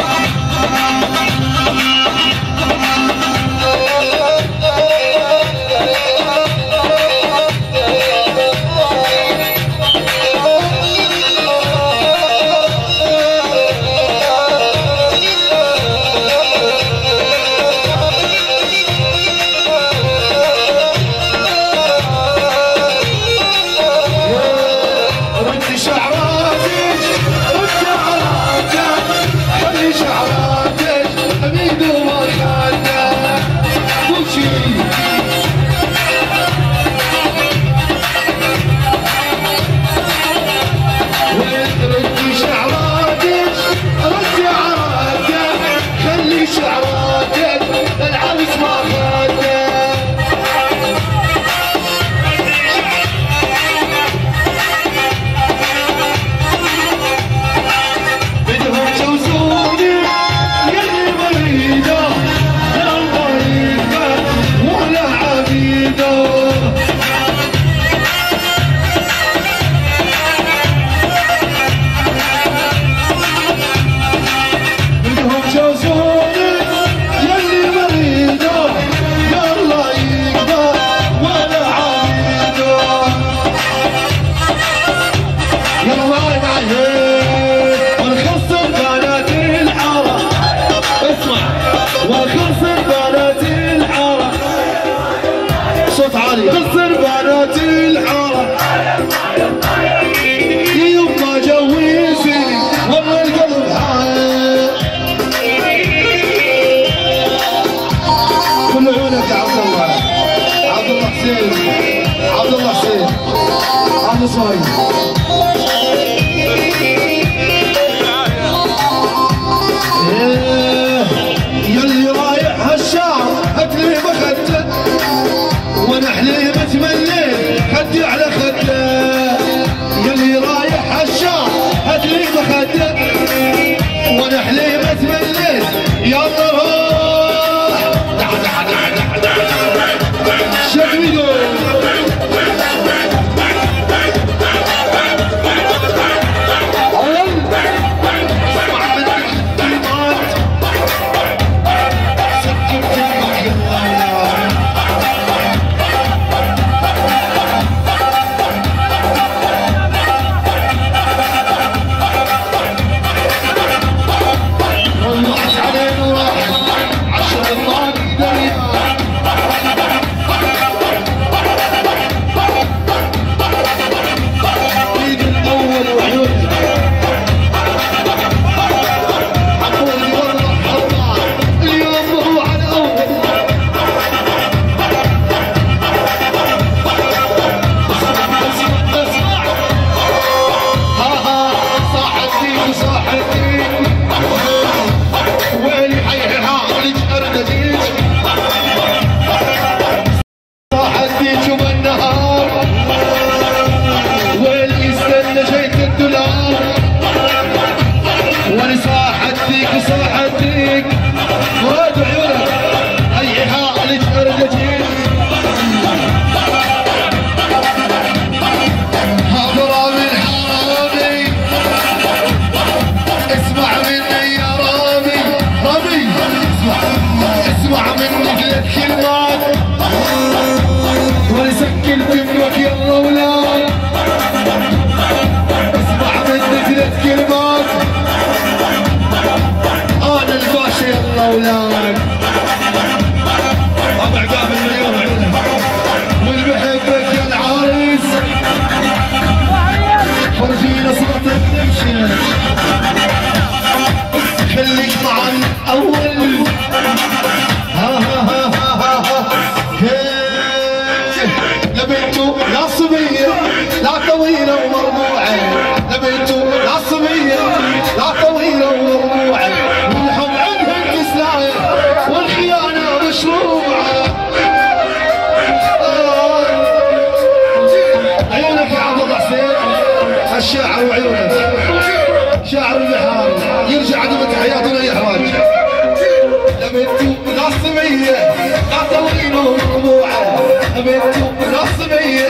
لو دموعه بنتي وبنصبيه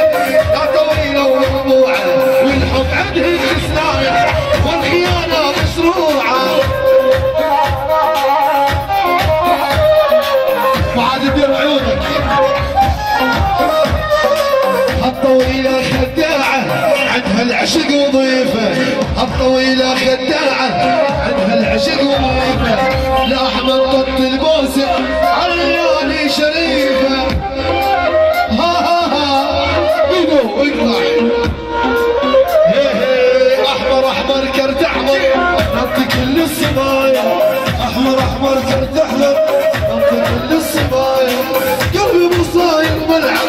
تعطوني لو دموعه والحب عندهن سلايع والخيانه مشروعه وعاد دير عيونك هالطويله خداعه عندها العشق وضيفه هالطويله خداعه عندها العشق وضيفه لأحمد طط البوسه عرياني شريفه ها ها ها بدو اقطع هي هي احمر احمر كرت احمر نطي كل الصبايا احمر احمر كرت احمر نطي كل الصبايا قلبي مو صاير ملعب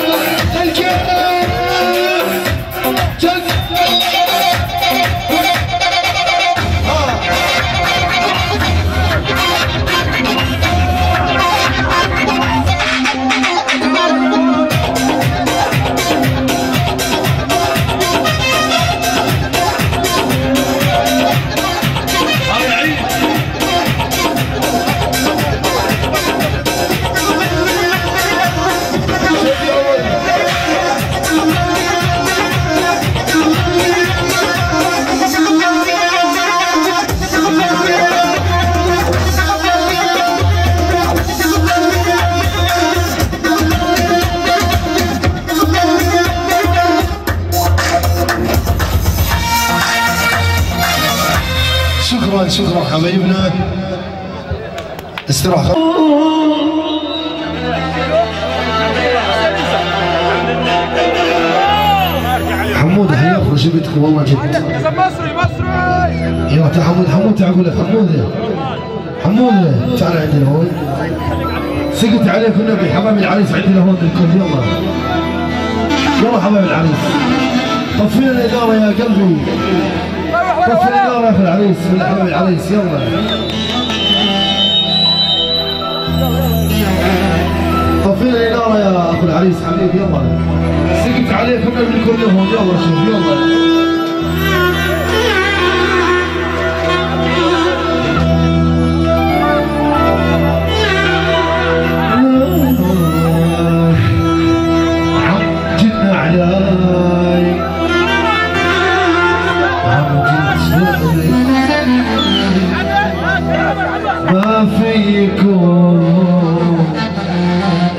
شكرا حبايبنا استراحة حموده هيخرج بيتكم والله جد مصري مصري ايوه تعال حمود حمود تعال اقول لك حموده حموده تعال عندنا هون سقط عليكم النبي حمام العريس عندنا هون بالكل يلا يلا حمام العريس طفينا الإدارة يا قلبي طفي الإدارة في العريس من حمام العريس يلا طفي الإدارة يا أخو العريس حبيبي يلا سكت عليكم من كلهم يلا شوف يلا ما فيكم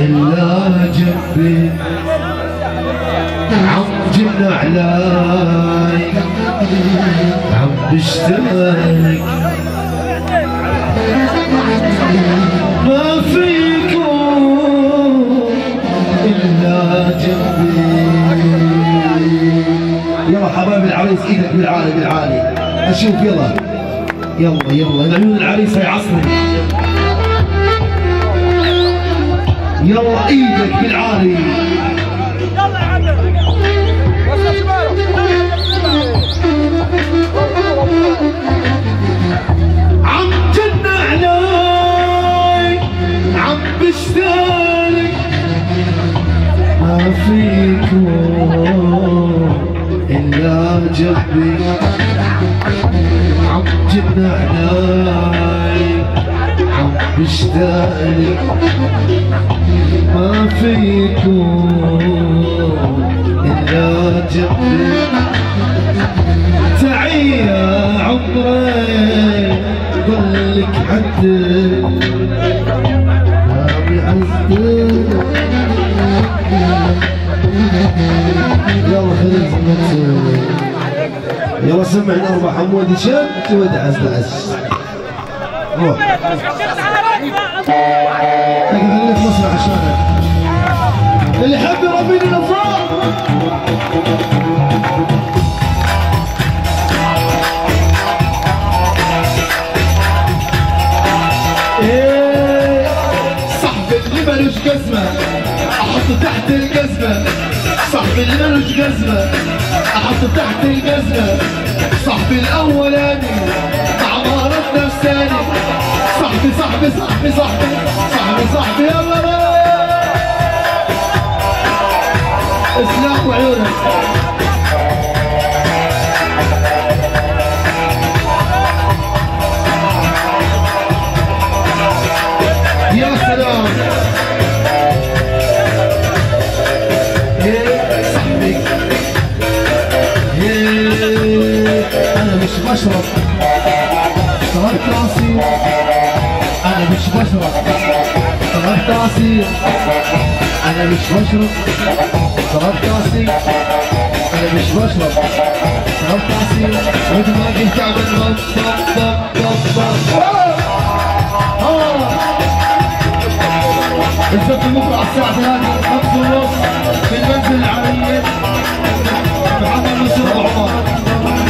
إلا جنبي يلا حبايب العريس ايدك بالعالي بالعالي اشوف يلا يلا يلا العيون العريس هي عصري يلا ايدك بالعالي عم جن علي عم بشتاق ما فيكم إلا جنبي عم جن علي عم بشتاق ما فيكم إلا جنبي تعي يا عمري ضلك عندك ما بعزتك يلا خليك تسوي يلا سمعنا اربع حمودي شد ودعس دعس روح خليك مسرح عشانك اللي يحب يربيني نظام مالوش جزمة أحطه تحت الجزمة صاحبي اللي مالوش جزمة أحطه تحت الجزمة صاحبي الأولاني عمارة نفساني صاحبي صاحبي صاحبي صاحبي صاحبي صاحبي يلا بقى اسلام وعيونك يا سلام بشرب، طلعت عصير، أنا مش بشرب، طلعت عصير، أنا مش بشرب، طلعت عصير، أنا مش بشرب، طلعت عصير، ودماغي تعمل ضب ضب ضب ضب. السبت بكرة على الساعة 3:30 في المنزل العالمية محمد منصور أبو عمر.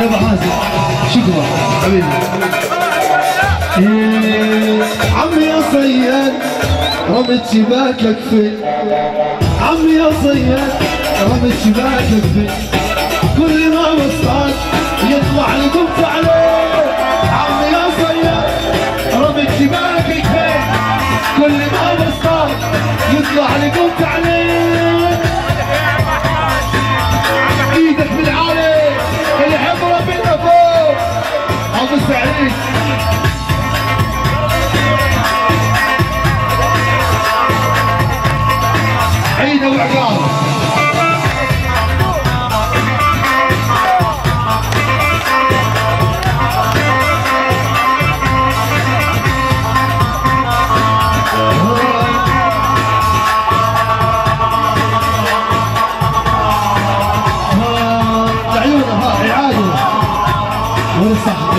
أبو حازم، شكرا حبيبي. عمي يا صياد رمت شباكك فين؟ عمي يا صياد رمت شباكك فين؟ كل ما بصطاد يطلع القبط عليه. عمي يا صياد رمت شباكك فين؟ كل ما بصطاد يطلع القبط عليه. ايدك بالعالي العبرة بالنفوس أبو سعيد. عيد وعقاب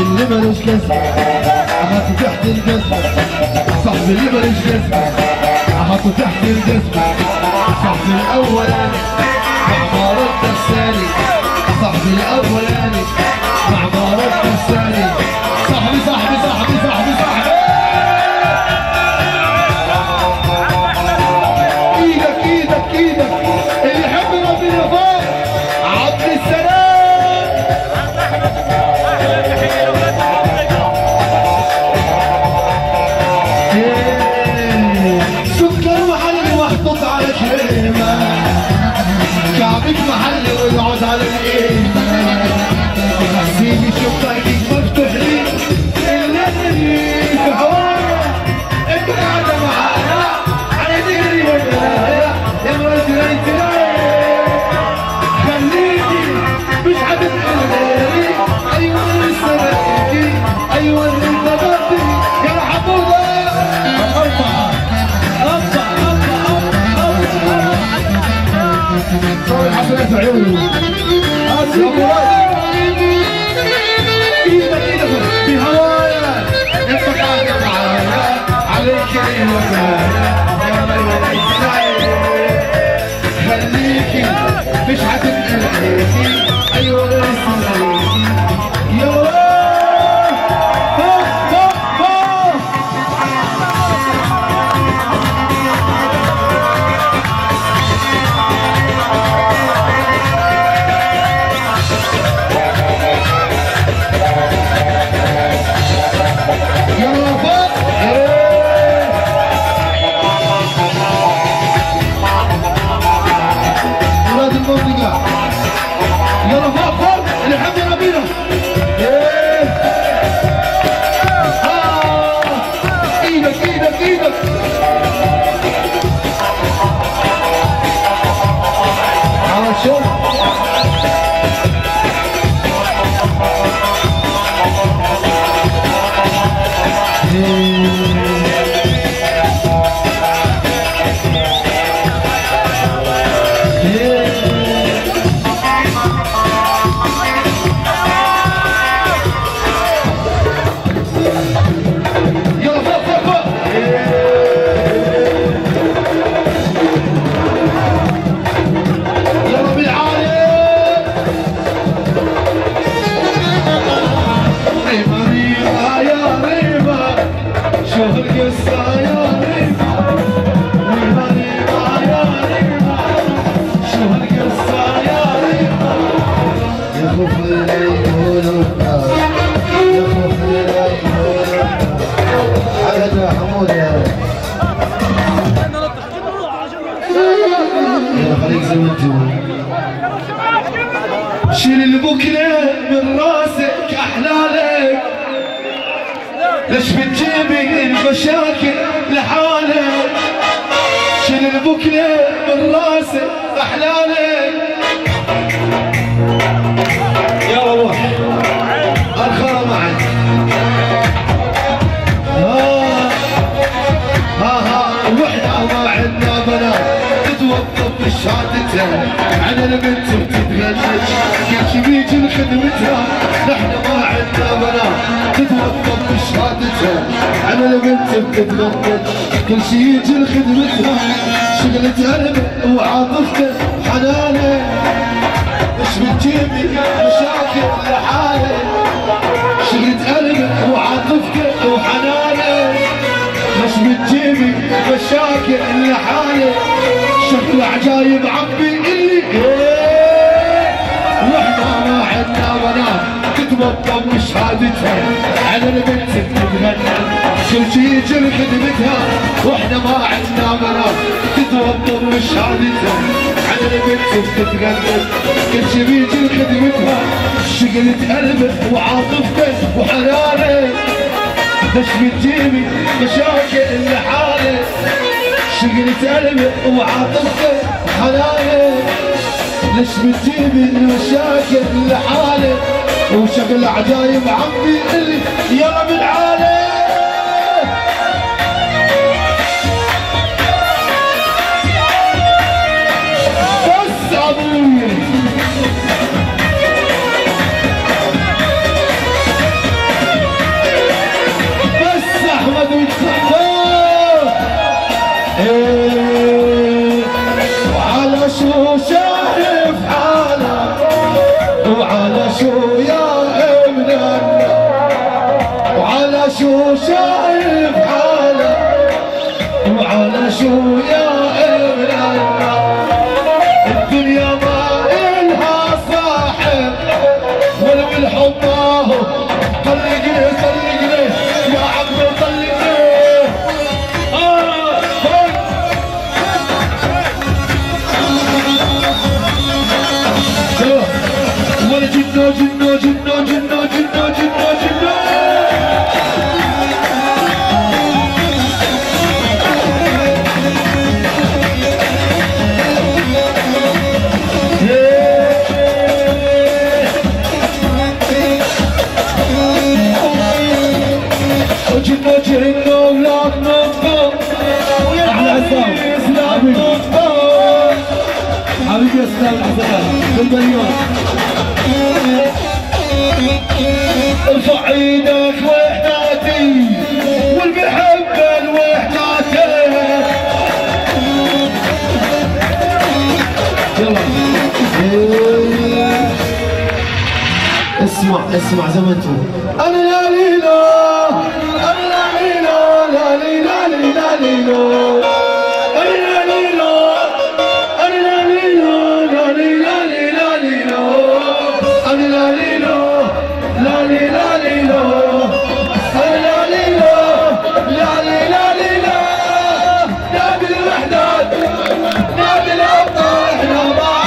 اللي مالوش لازمة، أحطه تحت الجزمة، صاحبي اللي مالوش لازمة، أحطه تحت الجزمة، صاحبي الأولاني، مع مرضنا الثاني، صاحبي الأولاني، مع مرضنا الثاني، صاحبي صاحبي صاحبي صاحبي صاحبي. إيدك إيدك إيدك اللي يحب ربنا فوق عبد السلام. شعبك محل ويقعد على الايد، سيبي شوف طريقك مفتوح ليك، اللي ليك هوايا انت قاعده معانا على دغري وبلايا يا مرات ريت لايا، خليكي مش حبيبتي ايوه انا لسه باقيكي ايوه اللي انت باقي يا حموده. صار حفلات عيوني يا مراد. ايدك ايدك بهوايا انت قاعده معانا عليك الولايا يا ملك العين، خليكي مش هتتقلقي ايوه انا صليتي يا واه واه واه. الدون. شيل البكلة من راسك أحلالك، ليش بتجيبي المشاكل لحالك؟ شيل البكلة من راسك أحلالك. يلا روح الخرا معك. وحدة ما عندنا بنات تتوظف بشهادتها، على البنت بتتغلج كل شي بيجي لخدمتها. نحن ما عندنا بنات تتوظف بشهادتها، على البنت بتتغلج كل شي يجي لخدمتها. شغلتها الهم وعاطفتها حنانه، مش بتجيبي مشاكل لحالك. شغلتها الهم وعاطفتها وحنانه، مش بتجيبي مشاكل لحالك. شكل عجايب عمي اللي واحنا ما عندنا بنات تتوظف بشهادتها، على البنت بتتغنى كل شي يجي لخدمتها. واحنا ما عندنا بنات تتوظف بشهادتها، على البنت بتتغنى كل شي بيجي لخدمتها. شغلة قلبك وعاطفتك وحنانك، ليش بتجيبي مشاكل لحالك؟ شغلة قلبك وعاطفتك حلالك، ليش بتجيبي المشاكل لحالك؟ وشغل عجايب عمي اللي يا رب العالم. بس ابوي ارفع ايدك وحداتي والمحب الوحداتي. يلا اسمع زي ما انتم. انا لا ليلى انا لا ليلى لا ليلى لا ليلى أنا لا ليلى أنا لا ليلى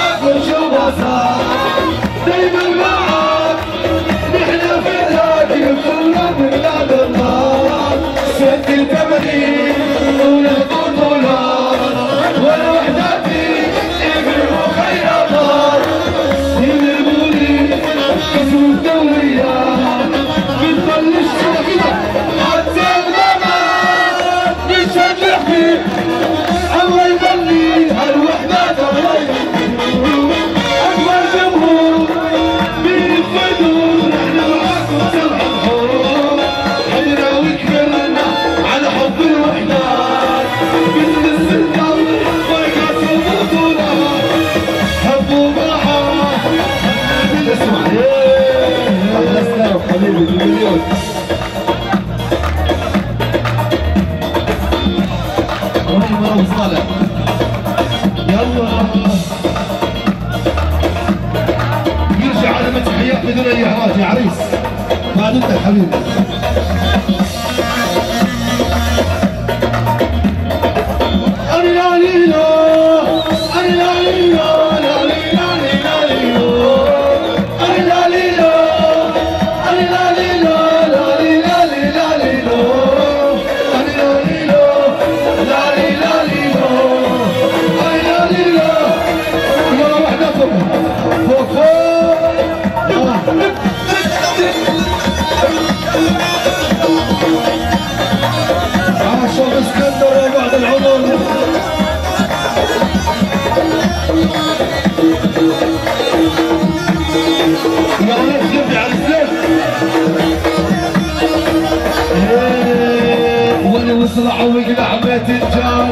تنجان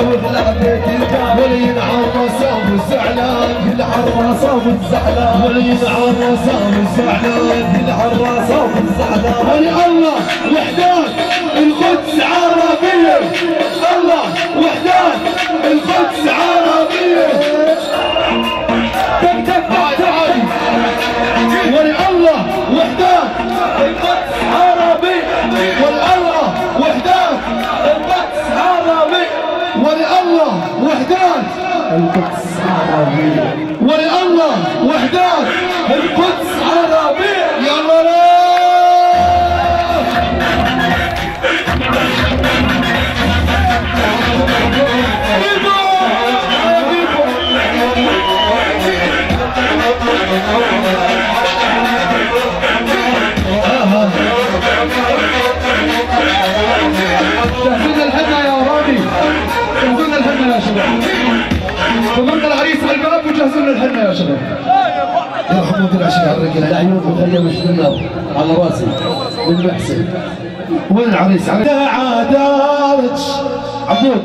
ابو فلان تنجان ولي العراسه والزعلان العراسه والزعلان ولي العراسه والزعلان العراسه والزعلان ولي الله وحدان القدس عربيه الله وحدان القدس عربيه تك تك تعالي ولي الله وحدان القدس عربيه ولي الله وحدان القدس عربي ولي الله وحدان القدس عربي ولي الله وحدان القدس عربي يا الله تهدينا الحنه يا اغاني، تهدينا الحنه يا شباب. طمنا العريس على الباب وجهزوا لنا الحنه يا شباب. يا حمود العشير على الرجل، العيون مخيمه للنار على راسي من محسن. وين العريس؟ تعادلت عبود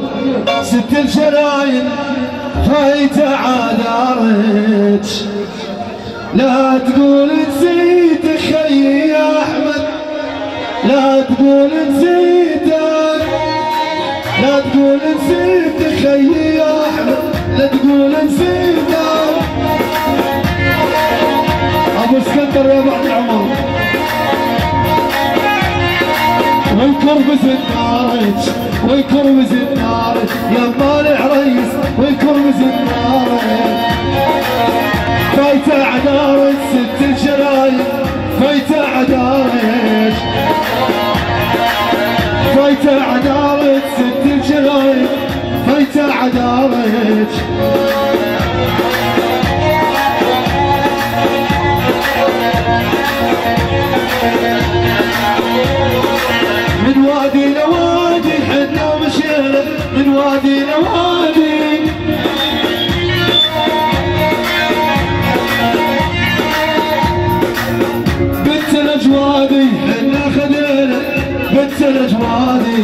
ست الجرايم هاي تعادلت لا تقول نسيت خيي يا احمد لا تقول نسيتك لا تقول نسيت خيي يا احمد لا تقول نسيتك ابو اسكندر يا بعد العمر والكربز النارج والكربز النارج يا طالع ريس والكربز النارج فايته عدارج ست الجرايد فايته عدارج فايته عدارج ست الجرايد فايته عدارج من وادي لوادي حنا ومشينا من وادي لوادي بنت الاجوادي حنا خذينا بنت الاجوادي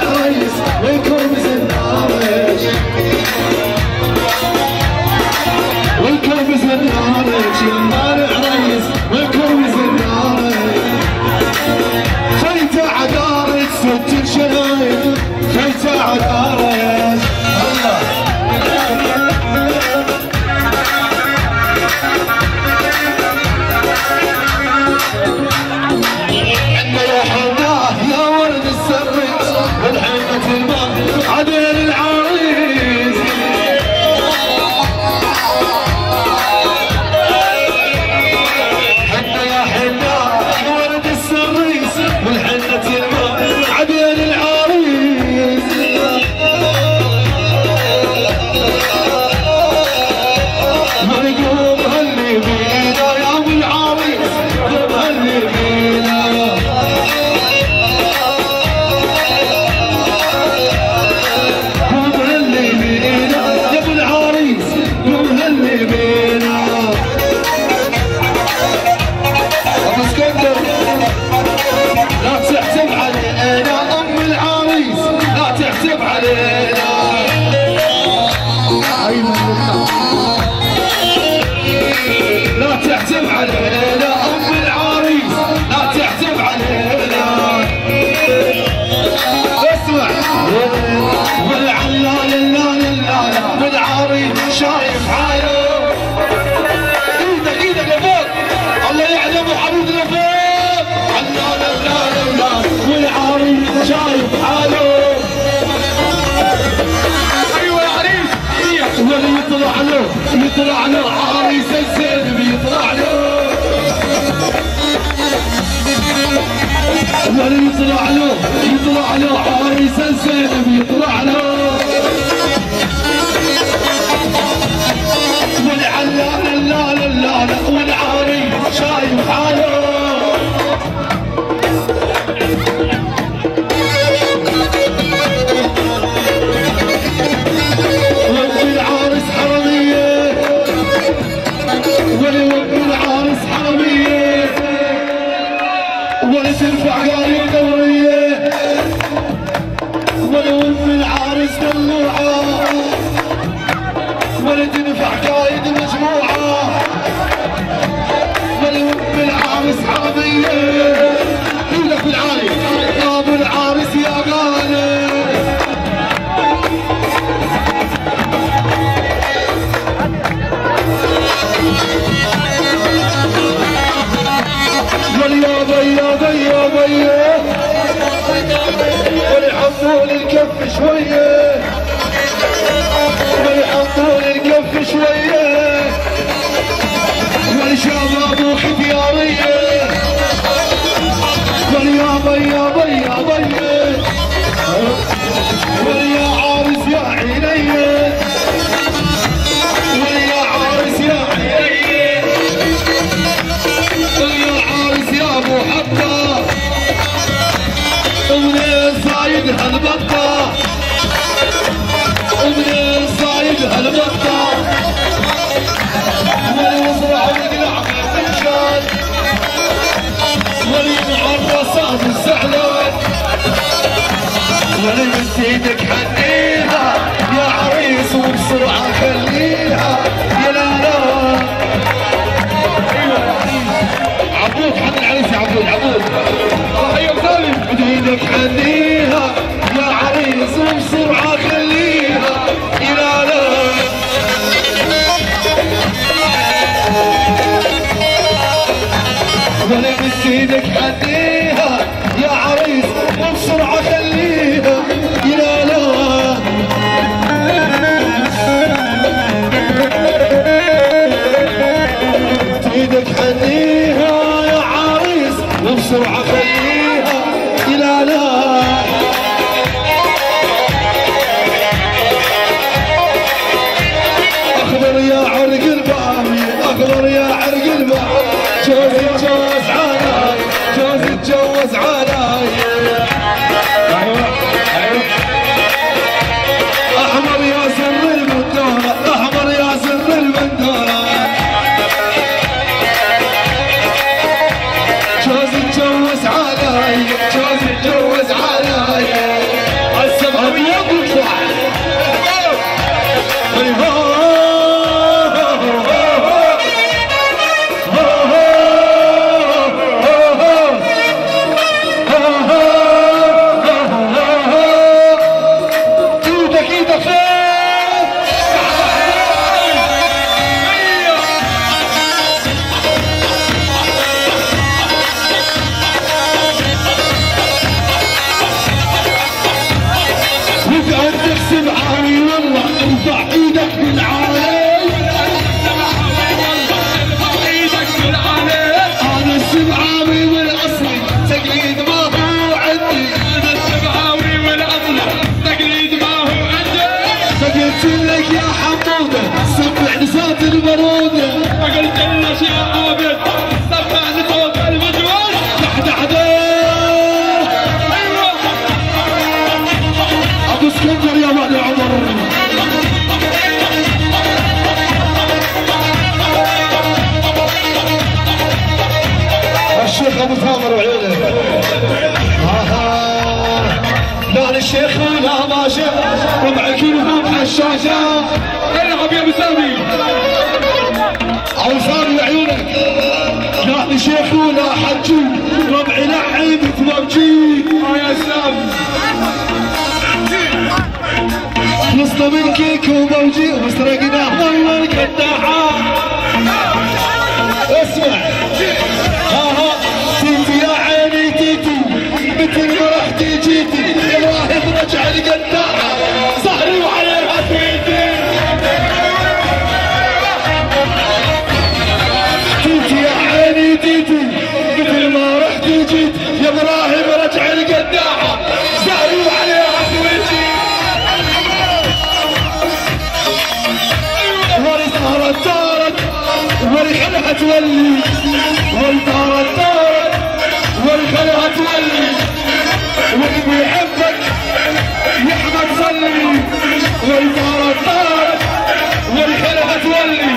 يكتب علينا. لا تحتم علينا أم العريس، لا تحتم علينا. اسمع والعلا لله لله أم العريس شايف حاله. ايدك ايدك لفوق، الله يعلم حموده لفوق. علا لله لله والعريس شايف حاله. يطلع له عريس الزين بيطلع له، وين يطلع له؟ يطلع له عريس الزين بيطلع له. والعلا لله لله والعريس شايف حاله. ترفع قاري دورية ولا ام العريس دلوعة ولا تنفع قايد مجموعة ولا ام العريس عربية. قولك بالعالي طاب العريس يا غالي. وليحطوا للكف شوية، وليحطوا للكف شوية. ولشباب وختيارية وليا بيا بيا بيا وليا عارس يا عينيا. هالبطة ومنين صايد هالبطة والوزرع ونقلع في الفنجان ولينعرسها بالزعلان. ولي بس ايدك هنيها يا عريس وبسرعة خليها يا لالا. عبود حط العريس يا عبود عبود صحيح ثاني. بدي ايدك هنيها يا عريس وبسرعة خليها إلى لا. ولا بس ايدك هديها يا عريس وبسرعة خليها إلى لا. ايدك هديها يا عريس وبسرعة خليها إلى لا. جوز علي احمر يا سر البندورة، احمر يا سر البندورة. جوز اتجوز علي، جوز اتجوز علي. السبعة بيض وشعر سبعة. والله ارفع ايدك وضعكينهم على الشاشة. العب يا مسامي عوفان وعيونك قاعد شيخ ولا حجي ربع لعب تبجي. يا سلام خلصنا من كيك وبوجي وسرقنا ضمن القداحة. اسمع ها تيتي يا عيني تيتي مثل ما رحتي جيتي الواحد رجع القداحة صحري وعليها تيتي. تيتي يا عيني تيتي مثل ما رحتي جيتي يا ابراهيم رجع القداحة صحري وعليها تيتي. والسهرة دارت والخلعة تولي والدارة دارت والخلعة تولي واللي يحبك يحمد صلي. والدارة دارت والخلعة تولي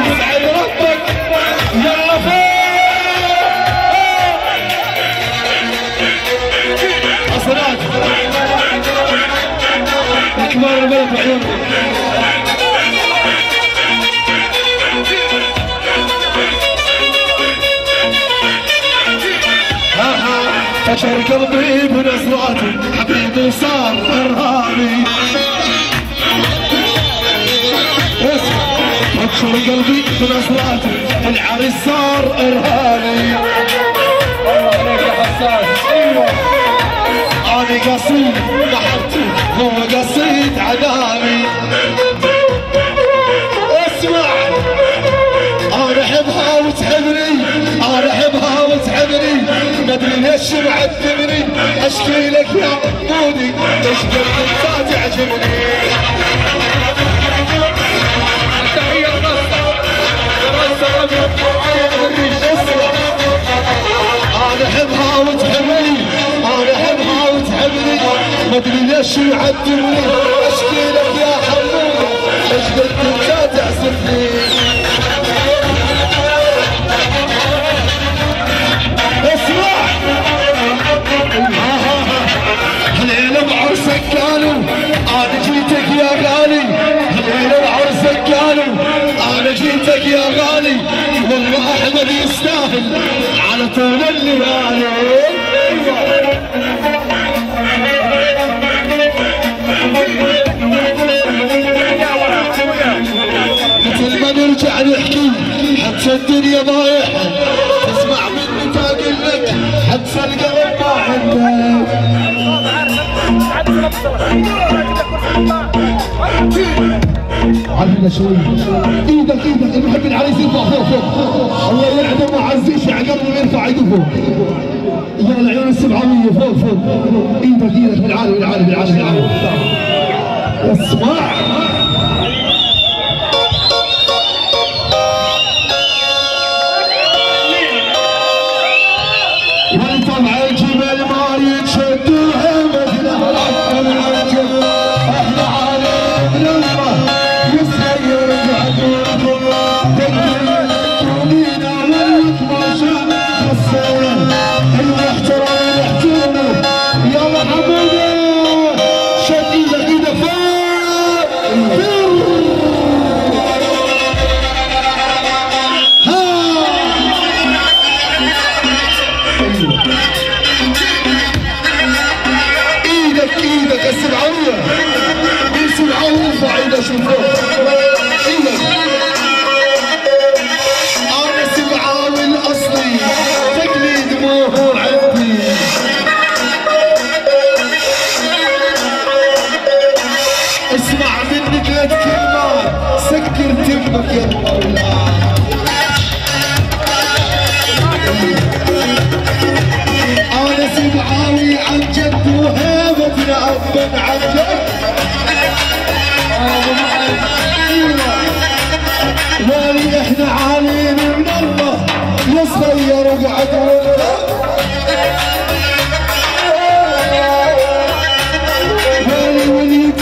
وبعد ربك يلا فوق أصلاك أكبر البيت بعيونك. فشر قلبي بنظراتي حبيبي صار فرحاني. فشر قلبي بنظراتي العريس صار إرهاني. الله عليك يا حسان. ايوه أنا قصيد نحرتي هو قصيد عداني. اسمع أنا أحبها وتحبني أنا أحبها وتحبني مدري ليش معذبني. أشكي لك يا حمودي ليش قلبك تعجبني. تحية الرصة أنا أحبها وتحبني أنا أحبها وتحبني مدري ليش معذبني. أشكي لك يا حمودي ليش قلبك تعزفني. عرسك قالوا أنا جيتك يا غالي. هالليلة عرسك قالوا أنا جيتك يا غالي. والله أحمد يستاهل على طول الليالي. مثل ما نرجع نحكي حتى الدنيا ضايعة تسمع مني تاقل لك حتى القلب ما عندك. عدنا شوي ايدك ايدك المحب العريس يرفع فوق فوق. الله يعدم وعزيز عقبه ويرفع ايده فوق. يلا عيون السبعمية فوق فوق. ايدك ايدك بالعالي بالعالي بالعالي بالعالي. اسمع والطبع الجبال ما يتشدوها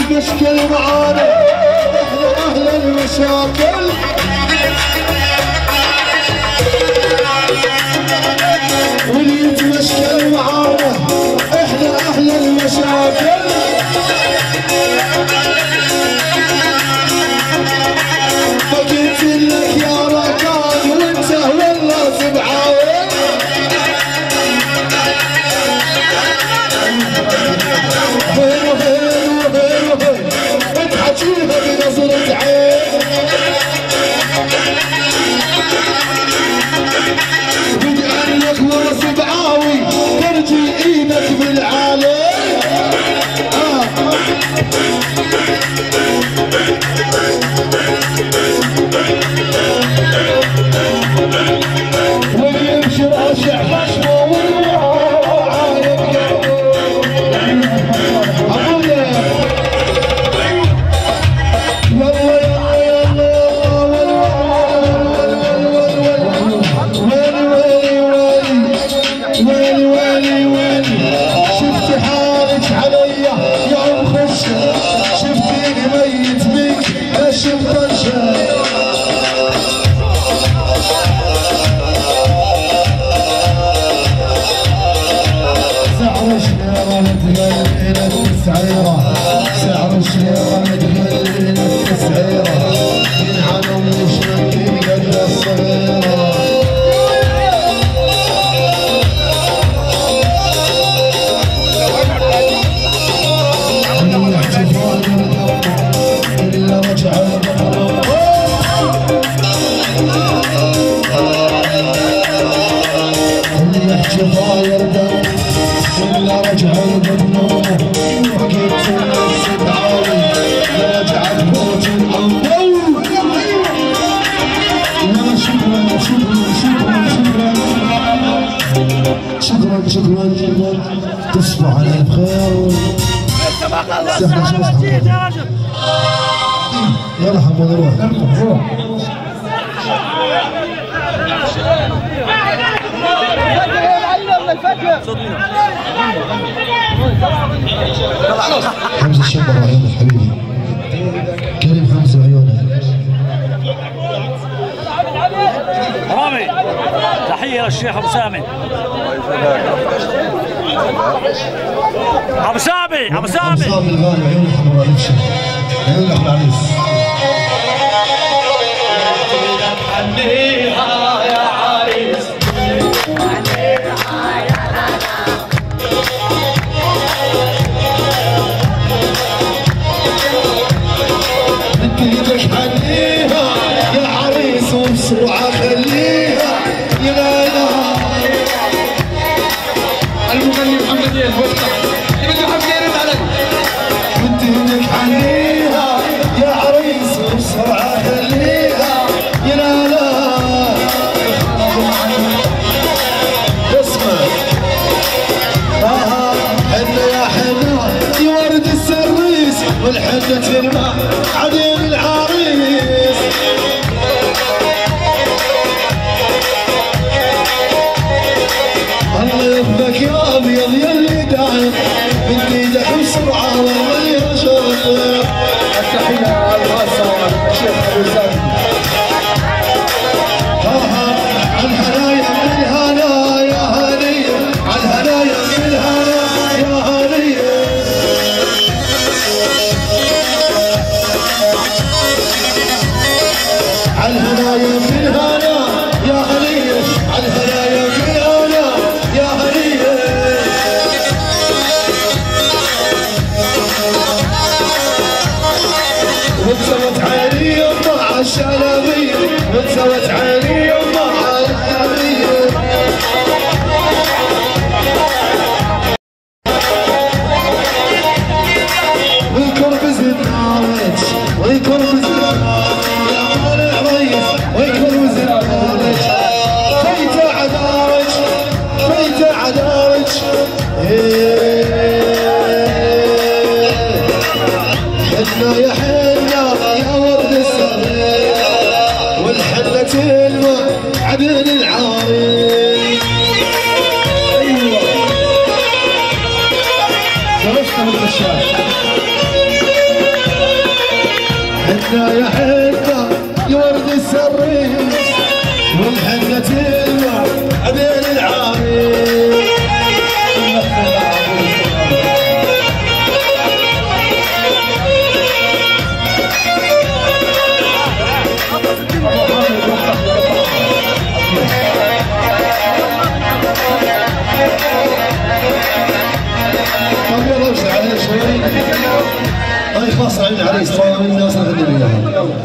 مشكل معانا احنا اهل المشاكل. وليد مشكل معانا احنا اهل المشاكل. التسعيره، سعر الشيره مدمر من التسعيره، ينعلم وشمي قد الصغيره. كل احتفال مدمر، كل رجعه مدمر، كل احتفال يردم، كل رجعه مدمر. شكرا شكرا تصبح على الخير. يلا حموده روح روح. حمزه الشبر عيونه حبيبي كريم، حمزه عيونه رامي. تحيه للشيخ ابو سامي. ابو سامي ابو سامي الغالي، عيون الحمراء ابشر، عيون اخو العريس. هنيها يا عريس، هنيها يا لالا.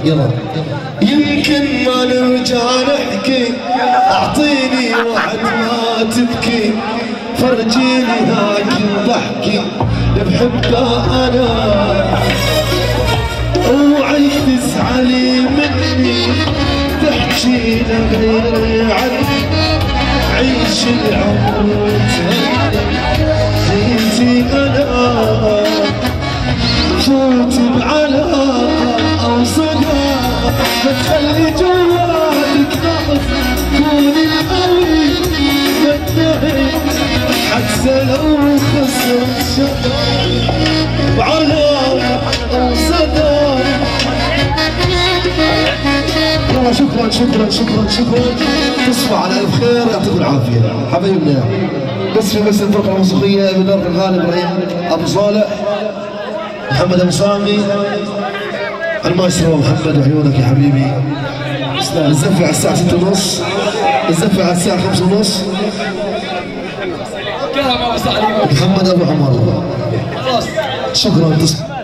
يلا يمكن ما نرجع نحكي، اعطيني وعد ما تبكي، فرجيني ذاك الضحكي بحبه انا، اوعي تزعلي مني تحكي غير عني، عيش العمر وتهني جيتي انا، فوت بعلاقه وصداع بتخلي جوالك ضعف، كوني القوي تنتهي حتى لو خسرت شغلك بعلاقه وصداع. والله شكرا شكرا شكرا شكرا، تصبح على الف خير، يعطيكم العافيه حبايبنا. بس الفرقه الموسيقيه بدور الغالي ابراهيم ابو صالح، محمد ابو سامي، المايسترو محمد. وعيونك يا حبيبي. الزفه على الساعه 6:30، الزفه على الساعه 5:30. محمد ابو عمر. خلاص شكرا.